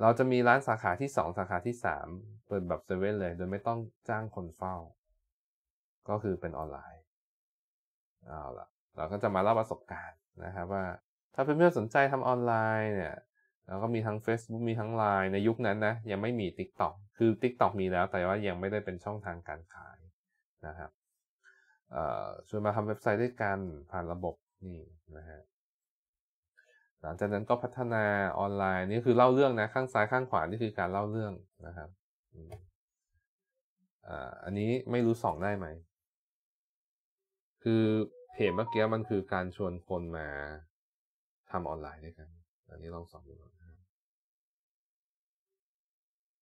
เราจะมีร้านสาขาที่2สาขาที่3เปิดแบบเซเว่นเลยโดยไม่ต้องจ้างคนเฝ้าก็คือเป็นออนไลน์เอาล่ะเราก็จะมาเล่าประสบการณ์นะครับว่าถ้าเพื่อนๆสนใจทำออนไลน์เนี่ยเราก็มีทั้ง Facebook มีทั้ง LINE ในยุคนั้นนะยังไม่มี TikTok คือ TikTok มีแล้วแต่ว่ายังไม่ได้เป็นช่องทางการขายนะครับชวนมาทำเว็บไซต์ด้วยกันผ่านระบบนี่นะฮะหลังจากนั้นก็พัฒนาออนไลน์นี่คือเล่าเรื่องนะข้างซ้ายข้างขวานี่คือการเล่าเรื่องนะครับอันนี้ไม่รู้2ได้ไหมคือเพจเมื่อกี้มันคือการชวนคนมาทำออนไลน์ด้วยกันอันนี้ลอง2ดูนะครับ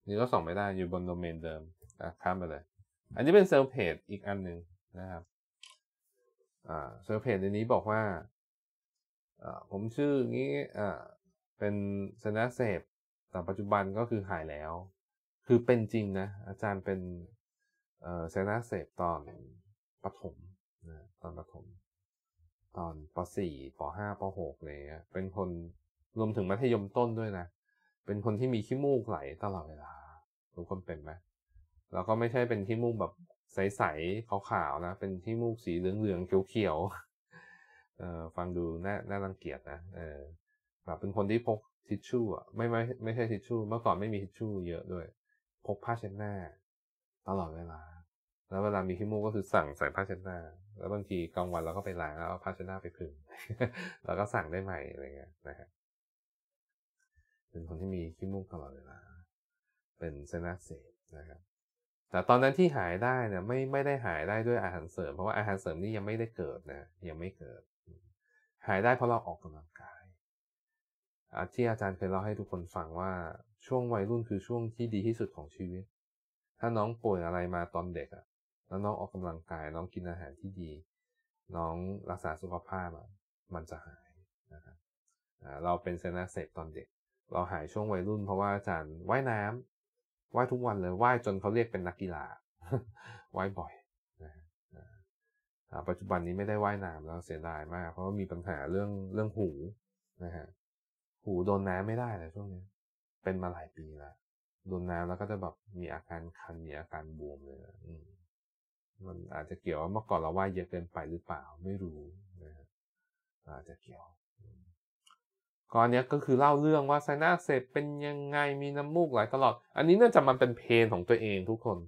นี่ก็2ไม่ได้อยู่บนโดเมนเดิมข้ามไปเลยอันนี้เป็นเซลล์เพจอีกอันนึงนะครับเซลล์เพจในนี้บอกว่าผมชื่องี้เป็นชนะเสพแต่ปัจจุบันก็คือหายแล้วคือเป็นจริงนะอาจารย์เป็นชนะเสพตอนประถมนะตอนประถมตอนป .4 ป .5 ป .6 เนี่ยเป็นคนรวมถึงมัธยมต้นด้วยนะเป็นคนที่มีขี้มูกไหลตลอดเวลาทุกคนเป็นไหมแล้วก็ไม่ใช่เป็นขี้มูกแบบใสๆขาวๆนะเป็นขี้มูกสีเหลืองๆเขียวๆฟังดูน่ารังเกียจนะแบบเป็นคนที่พกทิชชู่อ่ะไม่ใช่ทิชชู่เมื่อก่อนไม่มีทิชชู่เยอะด้วยพกผ้าเช็ดหน้าตลอดเวลาแล้วเวลามีขี้มูกก็คือสั่งใส่ผ้าเช็ดหน้าแล้วบางทีกลางวันเราก็ไปล้างแล้วเอาผ้าเช็ดหน้าไปผึ่ง แล้วก็สั่งได้ใหม่อะไรเงี้ยนะครับเป็นคนที่มีขี้มูกตลอดเวลาเป็นเซนัสเซนนะครับแต่ตอนนั้นที่หายได้เนี่ยไม่ได้หายได้ด้วยอาหารเสริมเพราะว่าอาหารเสริมนี่ยังไม่ได้เกิดนะยังไม่เกิดหายได้เพราะเราออกกำลังกายที่อาจารย์เคยเล่าให้ทุกคนฟังว่าช่วงวัยรุ่นคือช่วงที่ดีที่สุดของชีวิตถ้าน้องป่วยอะไรมาตอนเด็กอ่ะแล้วน้องออกกำลังกายน้องกินอาหารที่ดีน้องรักษาสุขภาพมันจะหายนะครับเราเป็นเซนัสเสพตอนเด็กเราหายช่วงวัยรุ่นเพราะว่าอาจารย์ว่ายน้ำว่ายทุกวันเลยว่ายจนเขาเรียกเป็นนักกีฬาว่ายบ่อยนะปัจจุบันนี้ไม่ได้ว่ายน้ำแล้วเสียดายมากเพราะว่ามีปัญหาเรื่องหูนะฮะหูโดนน้ำไม่ได้เลยช่วงนี้เป็นมาหลายปีแล้วโดนน้ำแล้วก็จะแบบมีอาการคันมีอาการบวมเลยนะมันอาจจะเกี่ยวว่าเมื่อก่อนเราว่ายเยอะเกินไปหรือเปล่าไม่รู้นะฮะอาจจะเกี่ยวก่อนเนี้ยก็คือเล่าเรื่องว่าไซนัสเสพเป็นยังไงมีน้ำมูกไหลตลอดอันนี้เนื่องจากมันเป็นเพนของตัวเองทุกคน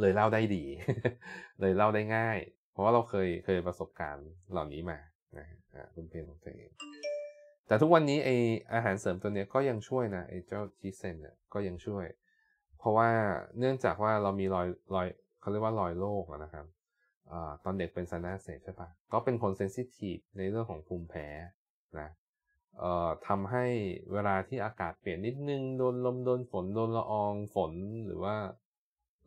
เลยเล่าได้ดีเลยเล่าได้ง่ายเพราะว่าเราเคยประสบการณ์เหล่านี้มานะเป็นเพลงของตัวเองแต่ทุกวันนี้ไออาหารเสริมตัวเนี้ยก็ยังช่วยนะไอเจ้าชีเซนเนี่ยก็ยังช่วยเพราะว่าเนื่องจากว่าเรามีรอยเขาเรียกว่ารอยโรคนะครับตอนเด็กเป็นซานาเสพใช่ปะก็เป็นคนเซนซิทีฟในเรื่องของภูมิแพ้นะทำให้เวลาที่อากาศเปลี่ยนนิดนึงโดนลมโดนฝนโดนละอองฝนหรือว่า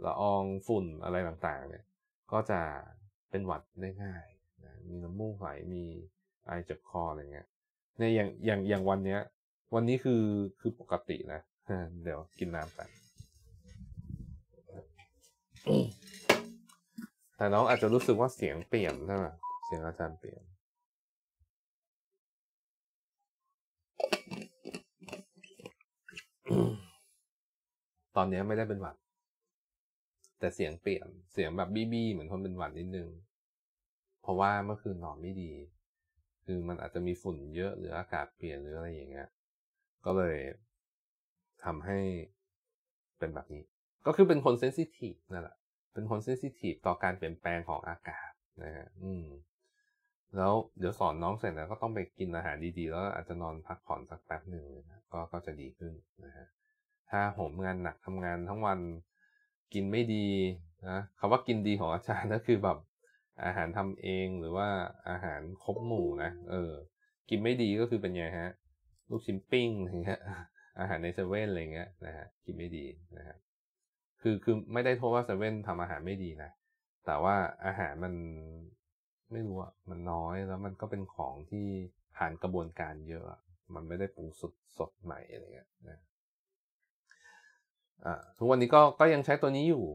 ละอองฝุ่นอะไรต่างๆเนี่ยก็จะเป็นหวัดได้ง่ายนะมีน้ำมูกไหลมีไอเจ็บคออะไรเงี้ยเนี่ยอย่างวันเนี้ย วันนี้คือปกตินะเดี๋ยวกินน้ำกันแต่น้องอาจจะรู้สึกว่าเสียงเปลี่ยนใช่ไหมเสียงอาจารย์เปลี่ยนตอนนี้ไม่ได้เป็นหวัดแต่เสียงเปลี่ยนเสียงแบบบี้ๆเหมือนคนเป็นหวัดนิดนึงเพราะว่าเมื่อคืนนอนไม่ดีคือมันอาจจะมีฝุ่นเยอะหรืออากาศเปลี่ยนหรืออะไรอย่างเงี้ยก็เลยทำให้เป็นแบบนี้ก็คือเป็นคนเซนซิทีฟนั่นแหละเป็นคนเซนซิทีฟต่อการเปลี่ยนแปลงของอากาศนะฮะแล้วเดี๋ยวสอนน้องเสร็จแล้วก็ต้องไปกินอาหารดีๆแล้วอาจจะนอนพักผ่อนสักแป๊บหนึ่งนะก็จะดีขึ้นนะฮะถ้าผมงานหนักทำงานทั้งวันกินไม่ดีนะคำว่ากินดีของอาจารย์ก็คือแบบอาหารทำเองหรือว่าอาหารครบหมู่นะกินไม่ดีก็คือเป็นไงฮะลูกชิ้นปิ้งอะไรเงี้ยอาหารในเซเว่นอะไรเงี้ยนะฮะกินไม่ดีนะฮะคือไม่ได้โทษว่าเซเว่นทำอาหารไม่ดีนะแต่ว่าอาหารมันไม่รู้อะมันน้อยแล้วมันก็เป็นของที่ผ่านกระบวนการเยอะมันไม่ได้ปรุงสดใหม่อะไรเงี้ยนะทุกวันนี้ก็ยังใช้ตัวนี้อยู่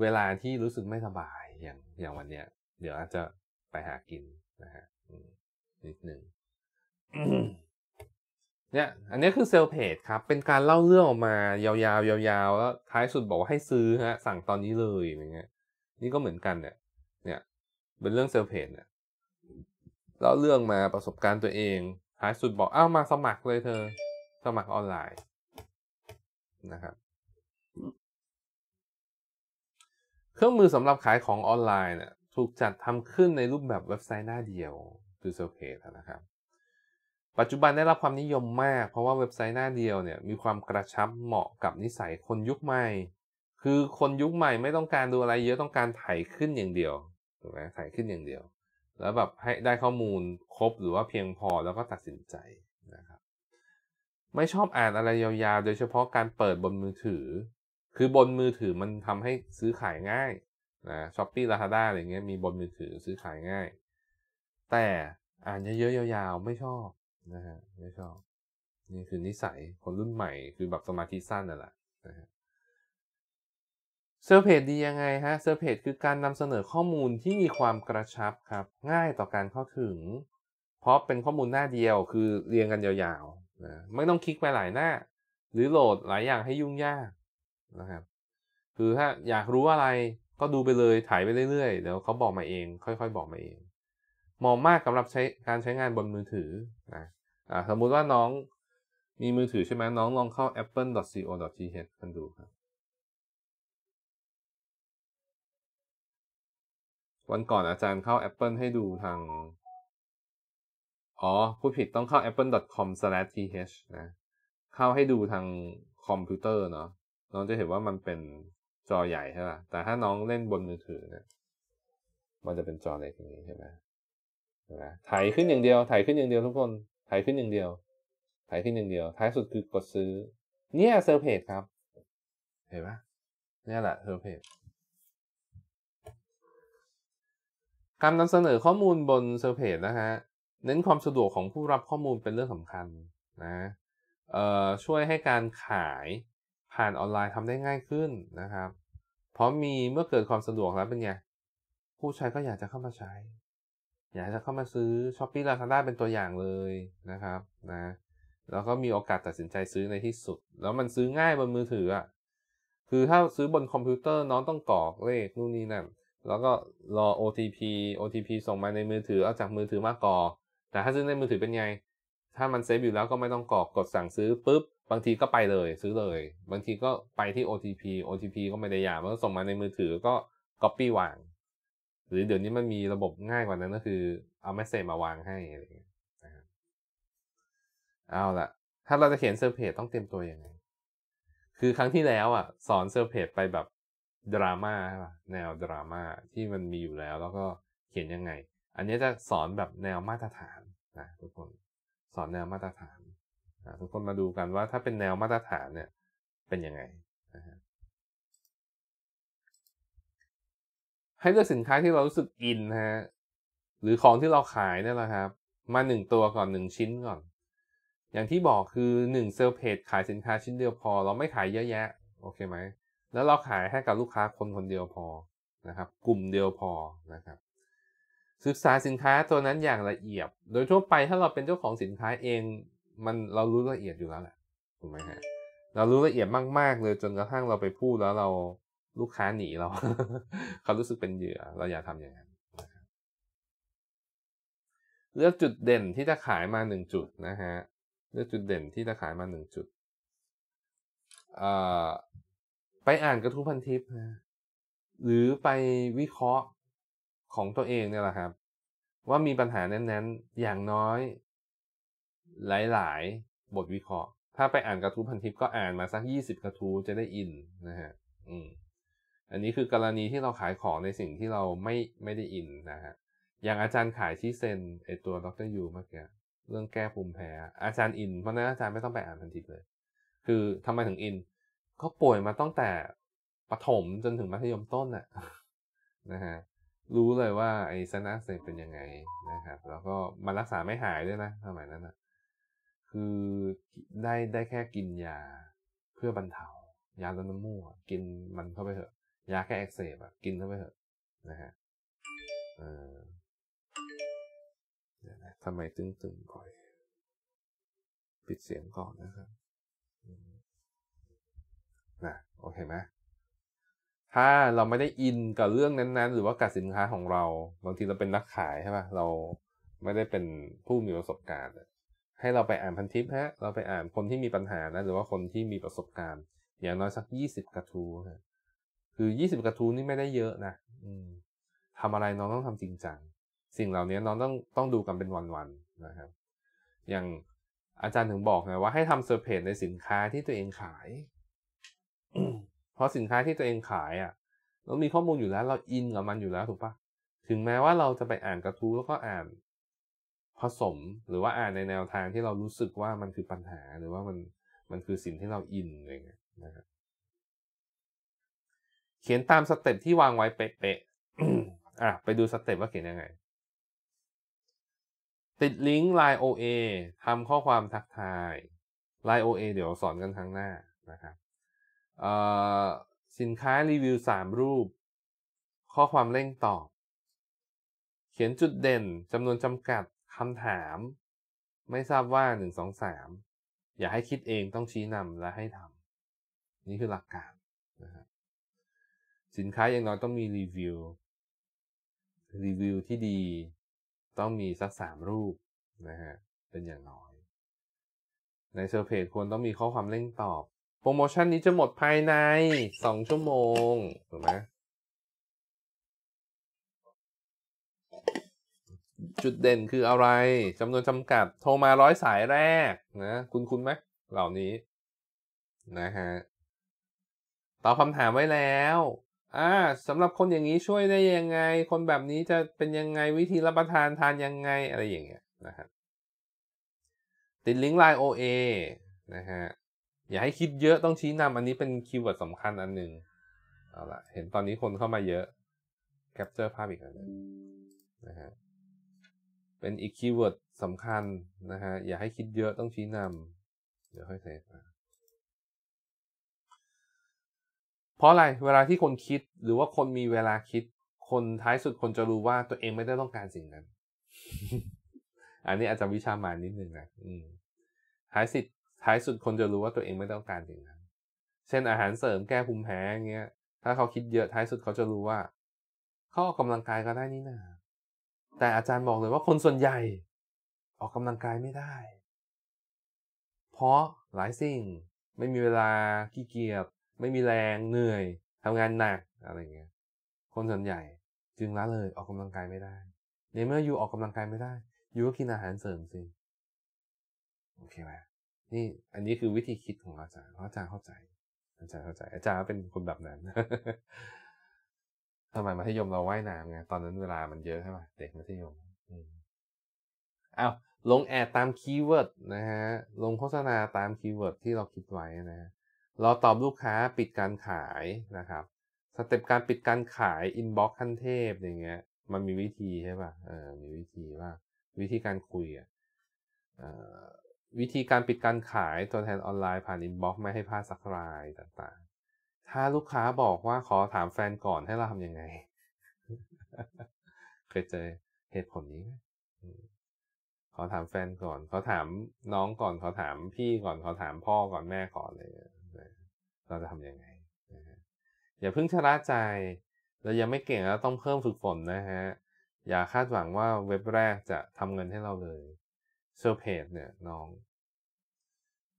เวลาที่รู้สึกไม่สบายอย่างวันเนี้ยเดี๋ยวอาจจะไปหากินนะฮะนิดหนึ่ง เนี่ยอันนี้คือเซลเพจครับเป็นการเล่าเรื่องออกมายาวๆแล้วท้ายสุดบอกว่าให้ซื้อฮะสั่งตอนนี้เลยอย่างเงี้ยนี่ก็เหมือนกันเนี่ยเป็นเรื่องเซลเพจเนี่ยเล่าเรื่องมาประสบการณ์ตัวเองท้ายสุดบอกอ้าวมาสมัครเลยเธอสมัครออนไลน์นะครับเครื่องมือสำหรับขายของออนไลน์เนี่ยถูกจัดทำขึ้นในรูปแบบเว็บไซต์หน้าเดียวคือเซลเพจนะครับปัจจุบันได้รับความนิยมมากเพราะว่าเว็บไซต์หน้าเดียวเนี่ยมีความกระชับเหมาะกับนิสัยคนยุคใหม่คือคนยุคใหม่ไม่ต้องการดูอะไรเยอะต้องการถ่ายขึ้นอย่างเดียวถูกไหมถ่ายขึ้นอย่างเดียวแล้วแบบให้ได้ข้อมูลครบหรือว่าเพียงพอแล้วก็ตัดสินใจนะครับไม่ชอบอ่านอะไรยาวๆโดยเฉพาะการเปิดบนมือถือคือบนมือถือมันทำให้ซื้อขายง่ายนะ Shopee Lazada อะไรเงี้ยมีบนมือถือซื้อขายง่ายแต่อ่านเยอะๆยาวๆไม่ชอบนะฮะไม่ชอบนี่คือนิสัยคนรุ่นใหม่คือแบบสมาธิสั้นนั่นแหละนะฮะเซลเพจดียังไงฮะเซลเพจคือการนำเสนอข้อมูลที่มีความกระชับครับง่ายต่อการเข้าถึงเพราะเป็นข้อมูลหน้าเดียวคือเรียงกันยาวๆนะไม่ต้องคลิกไปหลายหน้าหรือโหลดหลายอย่างให้ยุ่งยากนะครับคือถ้าอยากรู้อะไรก็ดูไปเลยถ่ายไปเรื่อยๆเดี๋ยวเขาบอกมาเองค่อยๆบอกมาเองเหมาะมากสำหรับการใช้งานบนมือถือนะสมมุติว่าน้องมีมือถือใช่ไหมน้องลองเข้า apple.co.th กันดูครับวันก่อนอาจารย์เข้า Apple ให้ดูทางผู้ผิดต้องเข้า apple.com/th นะเข้าให้ดูทางคอมพิวเตอร์เนาะน้องจะเห็นว่ามันเป็นจอใหญ่ใช่ป่ะแต่ถ้าน้องเล่นบนมือถือเนี่ยมันจะเป็นจอเล็กอย่างนี้ใช่ไหมถ่ายขึ้นอย่างเดียวถ่ายขึ้นอย่างเดียวทุกคนถ่ายขึ้นอย่างเดียวถ่ายขึ้นอย่างเดียวท้ายสุดคือกดซื้อเนี่ยเซลเพจครับเห็นปะเนี่ยแหละเซลเพจการนำเสนอข้อมูลบนเซลเพจนะฮะเน้นความสะดวกของผู้รับข้อมูลเป็นเรื่องสำคัญนะช่วยให้การขายผ่านออนไลน์ทำได้ง่ายขึ้นนะครับเพราะมีเมื่อเกิดความสะดวกแล้วเป็นไงผู้ใช้ก็อยากจะเข้ามาใช้อยากจะเข้ามาซื้อ Shopee Lazada เป็นตัวอย่างเลยนะครับนะแล้วก็มีโอกาสตัดสินใจซื้อในที่สุดแล้วมันซื้อง่ายบนมือถืออ่ะคือถ้าซื้อบนคอมพิวเตอร์น้องต้องกรอกเลขนู่นนี่นั่นแล้วก็รอ OTP ส่งมาในมือถือเอาจากมือถือมากรอกแต่ถ้าซื้อในมือถือเป็นไงถ้ามันเซฟอยู่แล้วก็ไม่ต้องกรอกกดสั่งซื้อปุ๊บบางทีก็ไปเลยซื้อเลยบางทีก็ไปที่ OTP ก็ไม่ได้ยากมันก็ส่งมาในมือถือก็ copy วางหรือเดี๋ยวนี้มันมีระบบง่ายกว่านั้นก็คือเอาเมสเซจมาวางให้อะไรอย่างเงี้ยนะครับเอาล่ะถ้าเราจะเขียนเซลเพจต้องเตรียมตัวยังไงคือครั้งที่แล้วอ่ะสอนเซลเพจไปแบบดราม่าใช่ป่ะแนวดราม่าที่มันมีอยู่แล้วก็เขียนยังไงอันนี้จะสอนแบบแนวมาตรฐานนะทุกคนสอนแนวมาตรฐานทุกคนมาดูกันว่าถ้าเป็นแนวมาตรฐานเนี่ยเป็นยังไงนะฮะให้เลือกสินค้าที่เรารู้สึกอินฮะหรือของที่เราขายเนี่ยแหละครับมา1ตัวก่อน1ชิ้นก่อน อย่างที่บอกคือ1เซลล์เพจขายสินค้าชิ้นเดียวพอเราไม่ขายเยอะแยะโอเคไหมแล้วเราขายให้กับลูกค้าคนเดียวพอนะครับกลุ่มเดียวพอนะครับศึกษาสินค้าตัวนั้นอย่างละเอียดโดยทั่วไปถ้าเราเป็นเจ้าของสินค้าเองมันเรารู้ละเอียดอยู่แล้วแหละถูกไหมฮะเรารู้ละเอียดมากๆเลยจนกระทั่งเราไปพูดแล้วเราลูกค้าหนีเรา เขารู้สึกเป็นเหยื่อเราอย่าทำอย่างนั้นเลือกจุดเด่นที่จะขายมา1จุดนะฮะเลือกจุดเด่นที่จะขายมา1จุดไปอ่านกระทู้พันทิปนะหรือไปวิเคราะห์ของตัวเองเนี่ยแหละครับว่ามีปัญหานั้นๆอย่างน้อยหลายๆบทวิเคราะห์ถ้าไปอ่านกระทู้พันทิปก็อ่านมาสัก20กระทู้จะได้อินนะฮะอันนี้คือกรณีที่เราขายของในสิ่งที่เราไม่ได้อินนะฮะอย่างอาจารย์ขายที่เซ็นไอตัวดร.ยูเมื่อกี้เรื่องแก้ภูมิแพ้อาจารย์อินเพราะนั้นอาจารย์ไม่ต้องไปอ่านพันทิปเลยคือทำไมถึงอินเขาป่วยมาตั้งแต่ประถมจนถึงมัธยมต้นน่ะนะฮะรู้เลยว่าไอ้ซานาเซเป็นยังไงนะครับแล้วก็มันรักษาไม่หายด้วยนะสมัยนั้นนะคือได้แค่กินยาเพื่อบรรเทายาลดน้ำมูกกินมันเข้าไปเถอะยาแก้อักเสบอ่ะกินเข้าไปเถอะนะฮะทำไมตึงๆก่อนปิดเสียงก่อนนะครับนะโอเคไหมถ้าเราไม่ได้อินกับเรื่องนั้นๆหรือว่ากับสินค้าของเราบางทีเราเป็นนักขายใช่ป่ะเราไม่ได้เป็นผู้มีประสบการณ์ให้เราไปอ่านพันทิปฮะเราไปอ่านคนที่มีปัญหานะหรือว่าคนที่มีประสบการณ์อย่างน้อยสัก20กระทู้คือ20กระทู้นี่ไม่ได้เยอะนะทำอะไรน้องต้องทำจริงจังสิ่งเหล่านี้น้องต้องดูกันเป็นวันๆนะครับอย่างอาจารย์ถึงบอกไงว่าให้ทำเซอร์เพจในสินค้าที่ตัวเองขาย เพราะสินค้าที่ตัวเองขายอ่ะเรามีข้อมูลอยู่แล้วเราอินกับมันอยู่แล้วถูกปะถึงแม้ว่าเราจะไปอ่านกระทู้แล้วก็อ่านผสมหรือว่าอ่านในแนวทางที่เรารู้สึกว่ามันคือปัญหาหรือว่ามันคือสิ่งที่เราอินอะไรเงี้ยนะครับเขียนตามสเต็ปที่วางไว้เป๊ะๆ ไปดูสเต็ปว่าเขียนยังไงติดลิงก์ LINE OA ทำข้อความทักทาย LINE OA เดี๋ยวสอนกันครั้งหน้านะครับสินค้ารีวิว3รูปข้อความเร่งตอบเขียนจุดเด่นจำนวนจำกัดคำถามไม่ทราบว่า1 2 3อย่าให้คิดเองต้องชี้นำและให้ทำนี่คือหลักการนะครับสินค้าอย่างน้อยต้องมีรีวิวที่ดีต้องมีสัก3รูปนะฮะเป็นอย่างน้อยในเซอร์เพจควรต้องมีข้อความเร่งตอบโปรโมชั่นนี้จะหมดภายใน2ชั่วโมงถูกไหมจุดเด่นคืออะไรจำนวนจำกัดโทรมา100สายแรกนะคุณไหมเหล่านี้นะฮะตอบคำถามไว้แล้วสำหรับคนอย่างนี้ช่วยได้ยังไงคนแบบนี้จะเป็นยังไงวิธีรับประทานทานยังไงอะไรอย่างเงี้ยนะครับติดลิงก์ LINE OA นะฮะอย่าให้คิดเยอะต้องชี้นำอันนี้เป็นคีย์เวิร์ดสำคัญอันหนึ่งเอาละเห็นตอนนี้คนเข้ามาเยอะแคปเจอร์ภาพอีกอันนึงนะฮะเป็นอีกคีย์เวิร์ดสำคัญนะฮะอย่าให้คิดเยอะต้องชี้นำเดี๋ยวค่อยเซฟเพราะอะไรเวลาที่คนคิดหรือว่าคนมีเวลาคิดคนท้ายสุดคนจะรู้ว่าตัวเองไม่ได้ต้องการสิ่งนั้น อันนี้อาจจะวิชามานิดนึงนะท้ายสุดคนจะรู้ว่าตัวเองไม่ต้องการสิ่งนั้นเช่นอาหารเสริมแก้ภูมิแพ้เงี้ยถ้าเขาคิดเยอะท้ายสุดเขาจะรู้ว่าเขาออกกำลังกายก็ได้นี่นะแต่อาจารย์บอกเลยว่าคนส่วนใหญ่ออกกำลังกายไม่ได้เพราะหลายสิ่งไม่มีเวลาขี้เกียจไม่มีแรงเหนื่อยทำงานหนักอะไรเงี้ยคนส่วนใหญ่จึงละเลยออกกำลังกายไม่ได้ในเมื่ออยู่ออกกำลังกายไม่ได้อยู่ก็กินอาหารเสริมสิโอเคไหมนี่อันนี้คือวิธีคิดของอาจารย์อาจารย์เข้าใจอาจารย์เป็นคนแบบนั้น สมัยมัธยมเราว่ายน้ำไงตอนนั้นเวลามันเยอะใช่ไหมเด็กมัธยมลงแอดตามคีย์เวิร์ดนะฮะลงโฆษณาตามคีย์เวิร์ดที่เราคิดไว้นะฮะเราตอบลูกค้าปิดการขายนะครับสเต็ปการปิดการขายอินบ็อกซ์ขั้นเทพอย่างเงี้ยมันมีวิธีใช่ป่ะมีวิธีว่าวิธีการคุย วิธีการปิดการขายตัวแทนออนไลน์ผ่านอินบ็อกซ์ไม่ให้พลาดสักรายต่างๆถ้าลูกค้าบอกว่าขอถามแฟนก่อนให้เราทำยังไง เคยเจอเหตุผลนี้ไหมขอถามแฟนก่อนขอถามน้องก่อนขอถามพี่ก่อนขอถามพ่อก่อนแม่ก่อนเลยเราจะทำยังไงอย่าเพิ่งชะล่าใจเรายังไม่เก่งแล้วต้องเพิ่มฝึกฝนนะฮะอย่าคาดหวังว่าเว็บแรกจะทำเงินให้เราเลยเซลล์เพจเนี่ยน้อง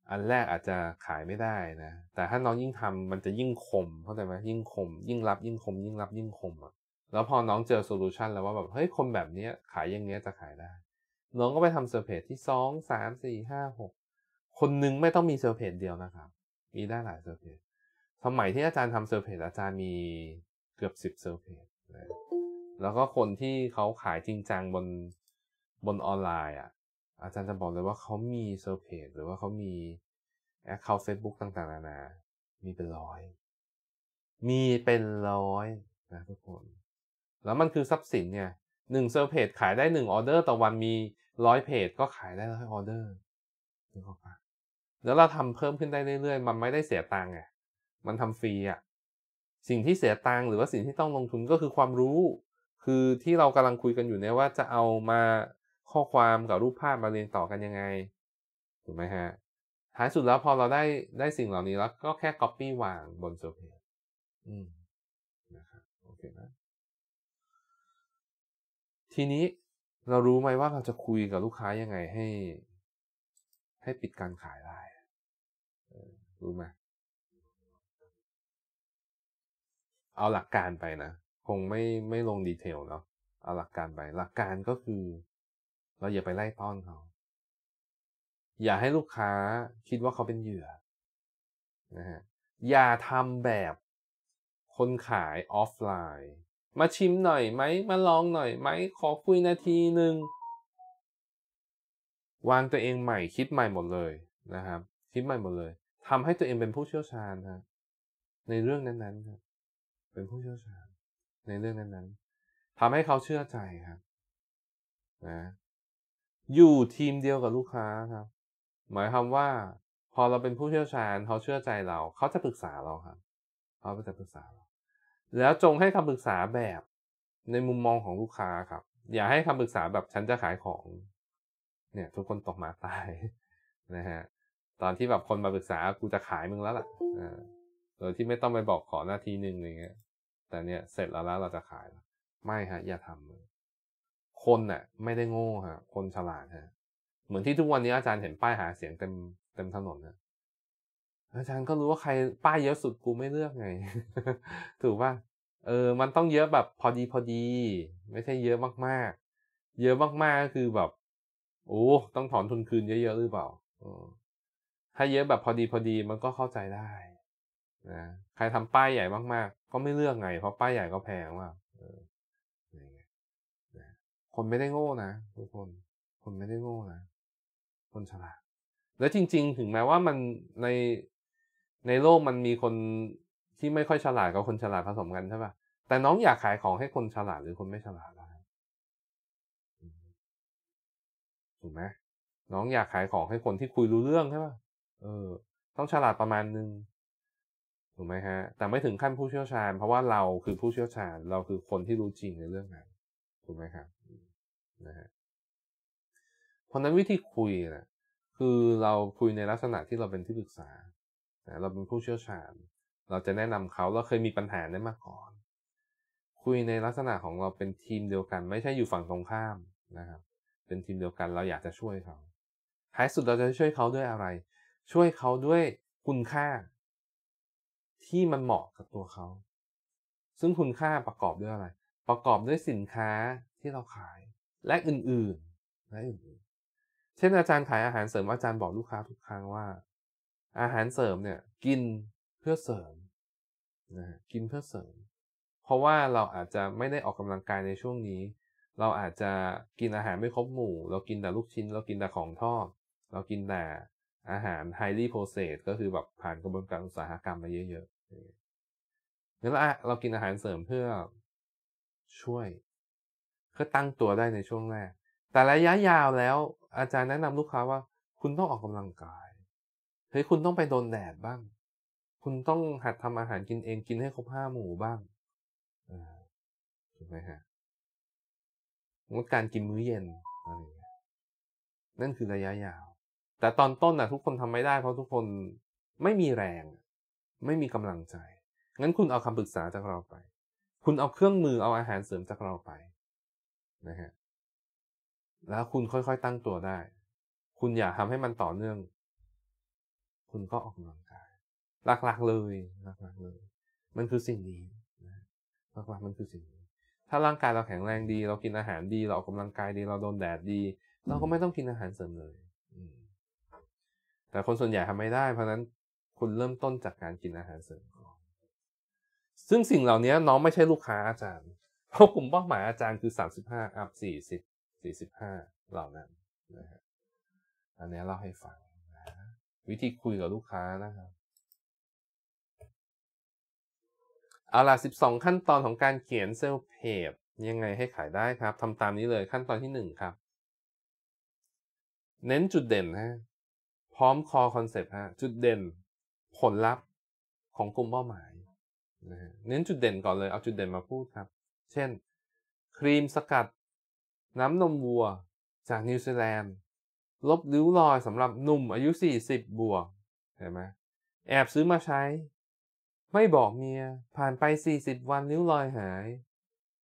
อันแรกอาจจะขายไม่ได้นะแต่ถ้าน้องยิ่งทำมันจะยิ่งคมเข้าใจไหมยิ่งคมยิ่งรับยิ่งคมยิ่งรับยิ่งคมอ่ะแล้วพอน้องเจอโซลูชันแล้วว่าแบบเฮ้ยคนแบบนี้ขายอย่างเงี้ยจะขายได้น้องก็ไปทำเซลล์เพจที่2 3 4 5 6คนนึงไม่ต้องมีเซลล์เพจเดียวนะครับมีได้หลายเซลล์เพจสมัยที่อาจารย์ทำเซลล์เพจอาจารย์มีเกือบ10เซลล์เพจนะแล้วก็คนที่เขาขายจริงจังบนออนไลน์อ่ะอาจารย์จะบอกเลยว่าเขามีเซอร์เพจหรือว่าเขามีแอคเคาท์ Facebook ต่างๆนานามีเป็นร้อยนะทุกคนแล้วมันคือทรัพย์สินเนี่ย1เซอร์เพจขายได้1ออเดอร์ต่อวันมี100เพจก็ขายได้100ออเดอร์นึกออกปะแล้วเราทำเพิ่มขึ้นได้เรื่อยๆมันไม่ได้เสียตังค์อ่ะมันทำฟรีอ่ะสิ่งที่เสียตังค์หรือว่าสิ่งที่ต้องลงทุนก็คือความรู้คือที่เรากำลังคุยกันอยู่เนี่ยว่าจะเอามาข้อความกับรูปภาพมาเรียงต่อกันยังไงถูกไหมฮะท้ายสุดแล้วพอเราได้สิ่งเหล่านี้แล้วก็แค่ copy วางบนโซเชียลนะครับโอเคนะทีนี้เรารู้ไหมว่าเราจะคุยกับลูกค้ายังไงให้ปิดการขายได้รู้ไหมเอาหลักการไปนะคงไม่ลงดีเทลเนาะเอาหลักการไปหลักการก็คือเราอย่าไปไล่ต้อนเขาอย่าให้ลูกค้าคิดว่าเขาเป็นเหยื่อนะฮะอย่าทำแบบคนขายออฟไลน์มาชิมหน่อยไหมมาลองหน่อยไหมขอคุยนาทีหนึ่งวางตัวเองใหม่คิดใหม่หมดเลยนะครับคิดใหม่หมดเลยทำให้ตัวเองเป็นผู้เชี่ยวชาญนะในเรื่องนั้นๆครับเป็นผู้เชี่ยวชาญในเรื่องนั้นๆทำให้เขาเชื่อใจครับนะอยู่ทีมเดียวกับลูกค้าครับหมายความว่าพอเราเป็นผู้เชี่ยวชาญเขาเชื่อใจเราเขาจะปรึกษาเราครับเขาจะปรึกษาเราแล้วจงให้คำปรึกษาแบบในมุมมองของลูกค้าครับอย่าให้คำปรึกษาแบบฉันจะขายของเนี่ยทุกคนตกมาตายนะฮะตอนที่แบบคนมาปรึกษากูจะขายมึงแล้วล่ะโดยที่ไม่ต้องไปบอกขอหน้าทีนึงอะไรเงี้ยแต่เนี่ยเสร็จแล้วเราจะขายไม่ฮะอย่าทำเลยคนน่ะไม่ได้โง่ฮะคนฉลาดฮะเหมือนที่ทุกวันนี้อาจารย์เห็นป้ายหาเสียงเต็มถนนนะอาจารย์ก็รู้ว่าใครป้ายเยอะสุดกูไม่เลือกไง ถูกป่ะมันต้องเยอะแบบพอดีไม่ใช่เยอะมากๆเยอะมากๆคือแบบโอ้ต้องถอนทุนคืนเยอะๆหรือเปล่าถ้าเยอะแบบพอดีมันก็เข้าใจได้นะใครทำป้ายใหญ่มากๆก็ไม่เลือกไงเพราะป้ายใหญ่ก็แพงว่าคนไม่ได้โง่นะทุกคนคนไม่ได้โง่นะคนฉลาดและจริงๆถึงแม้ว่ามันในโลกมันมีคนที่ไม่ค่อยฉลาดกับคนฉลาดผสมกันใช่ป่ะแต่น้องอยากขายของให้คนฉลาดหรือคนไม่ฉลาดได้ถูกไหมน้องอยากขายของให้คนที่คุยรู้เรื่องใช่ป่ะต้องฉลาดประมาณนึงถูกไหมฮะแต่ไม่ถึงขั้นผู้เชี่ยวชาญเพราะว่าเราคือผู้เชี่ยวชาญเราคือคนที่รู้จริงในเรื่องนั้นถูกไหมครับนะฮะเพราะนั้นวิธีคุยนะคือเราคุยในลักษณะที่เราเป็นที่ปรึกษาเราเป็นผู้เชี่ยวชาญเราจะแนะนำเขาเราเคยมีปัญหาได้มาก่อนคุยในลักษณะของเราเป็นทีมเดียวกันไม่ใช่อยู่ฝั่งตรงข้ามนะครับเป็นทีมเดียวกันเราอยากจะช่วยเขาท้ายสุดเราจะช่วยเขาด้วยอะไรช่วยเขาด้วยคุณค่าที่มันเหมาะกับตัวเขาซึ่งคุณค่าประกอบด้วยอะไรประกอบด้วยสินค้าที่เราขายและอื่นๆเช่นอาจารย์ขายอาหารเสริมอาจารย์บอกลูกค้าทุกครั้งว่าอาหารเสริมเนี่ยกินเพื่อเสริมนะกินเพื่อเสริมเพราะว่าเราอาจจะไม่ได้ออกกำลังกายในช่วงนี้เราอาจจะกินอาหารไม่ครบหมู่เรากินแต่ลูกชิ้นเรากินแต่ของทอดเรากินแต่อาหาร highly processed ก็คือแบบผ่านกระบวนการอุตสาหกรรมมาเยอะๆงั้นเรากินอาหารเสริมเพื่อช่วยก็ตั้งตัวได้ในช่วงแรกแต่ระยะยาวแล้วอาจารย์แนะนำลูกค้าว่า คุณต้องออกกำลังกายเฮ้ยคุณต้องไปโดนแดดบ้างคุณต้องหัดทำอาหารกินเองกินให้ครบ5หมู่บ้างถูกไหมฮะงดการกินมื้อเย็นอะไรอย่างเงี้ยนั่นคือระยะยาวแต่ตอนต้นนะทุกคนทำไม่ได้เพราะทุกคนไม่มีแรงไม่มีกำลังใจงั้นคุณเอาคำปรึกษาจากเราไปคุณเอาเครื่องมือเอาอาหารเสริมจากเราไปนะฮะแล้วคุณค่อยๆตั้งตัวได้คุณอย่าทำให้มันต่อเนื่องคุณก็ออกกำลังกายหลักๆเลยหลักๆเลยมันคือสิ่งนี้นะหลักๆมันคือสิ่งนี้ถ้าร่างกายเราแข็งแรงดีเรากินอาหารดีเราออกกำลังกายดีเราโดนแดดดีเราก็ไม่ต้องกินอาหารเสริมเลยแต่คนส่วนใหญ่ทำไม่ได้เพราะนั้นคุณเริ่มต้นจากการกินอาหารเสริมก่อนซึ่งสิ่งเหล่านี้น้องไม่ใช่ลูกค้าอาจารย์เพราะกลุ่มเป้าหมายอาจารย์คือ35 up 40 45เหล่านั้นนะฮะอันนี้เล่าให้ฟังนะวิธีคุยกับลูกค้านะครับเอาล่ะ12ขั้นตอนของการเขียนเซลล์เพจยังไงให้ขายได้ครับทำตามนี้เลยขั้นตอนที่1ครับเน้นจุดเด่นฮะพร้อมคอคอนเซปต์ฮะจุดเด่นผลลัพธ์ของกลุ่มเป้าหมายนะฮะเน้นจุดเด่นก่อนเลยเอาจุดเด่นมาพูดครับเช่นครีมสกัดน้ำนมวัวจากนิวซีแลนด์ลบริ้วรอยสำหรับหนุ่มอายุ40บวกเห็นไหมแอบซื้อมาใช้ไม่บอกเมียผ่านไป40วันริ้วรอยหาย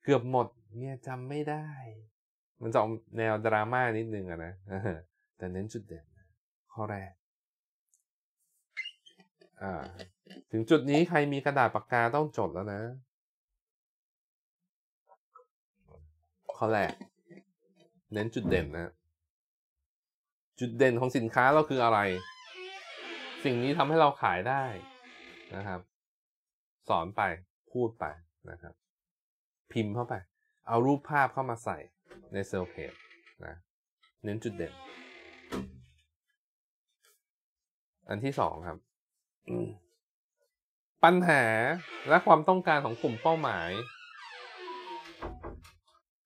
เกือบหมดเมียจำไม่ได้มันจะออกแนวดราม่านิดนึงอะนะแต่เน้นจุดเด่นข้อแรกถึงจุดนี้ใครมีกระดาษปากกาต้องจดแล้วนะข้อแรกเน้นจุดเด่นนะจุดเด่นของสินค้าเราคืออะไรสิ่งนี้ทำให้เราขายได้นะครับสอนไปพูดไปนะครับพิมพ์เข้าไปเอารูปภาพเข้ามาใส่ในเซลล์เพจนะเน้นจุดเด่นอันที่2ครับปัญหาและความต้องการของกลุ่มเป้าหมาย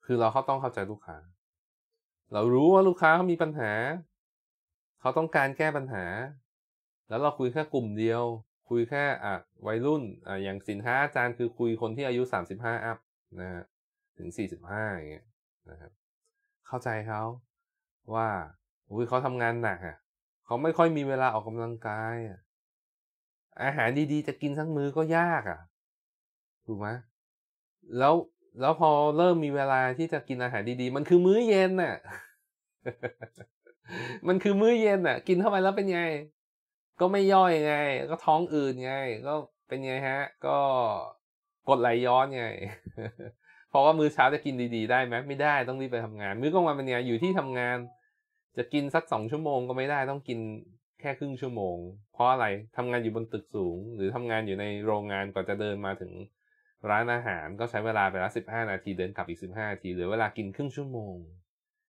คือเราต้องเข้าใจลูกค้าเรารู้ว่าลูกค้าเขามีปัญหาเขาต้องการแก้ปัญหาแล้วเราคุยแค่กลุ่มเดียวคุยแค่วัยรุ่นอย่างสินค้าอาจารย์คือคุยคนที่อายุ35อัพนะฮะถึง45อย่างเงี้ยนะครับเข้าใจเขาว่าอุ้ยเขาทำงานหนักอ่ะเขาไม่ค่อยมีเวลาออกกำลังกายอาหารดีๆจะกินทั้งมื้อก็ยากอ่ะถูกไหมแล้วพอเริ่มมีเวลาที่จะกินอาหารดีๆมันคือมื้อเย็นน่ะ มันคือมื้อเย็นน่ะกินเข้าไปแล้วเป็นไงก็ไม่ย่อยไงก็ท้องอืดไงก็เป็นไงฮะก็กดไหลย้อนไง เพราะว่ามื้อเช้าจะกินดีๆได้ไหมไม่ได้ต้องรีบไปทำงานมื้อกลางวันเป็นไงอยู่ที่ทำงานจะกินสัก2ชั่วโมงก็ไม่ได้ต้องกินแค่ครึ่งชั่วโมงเพราะอะไรทำงานอยู่บนตึกสูงหรือทำงานอยู่ในโรงงานกว่าจะเดินมาถึงร้านอาหารก็ใช้เวลาไปละ15นาทีเดินกลับอีก15นาทีเหลือเวลากินครึ่งชั่วโมง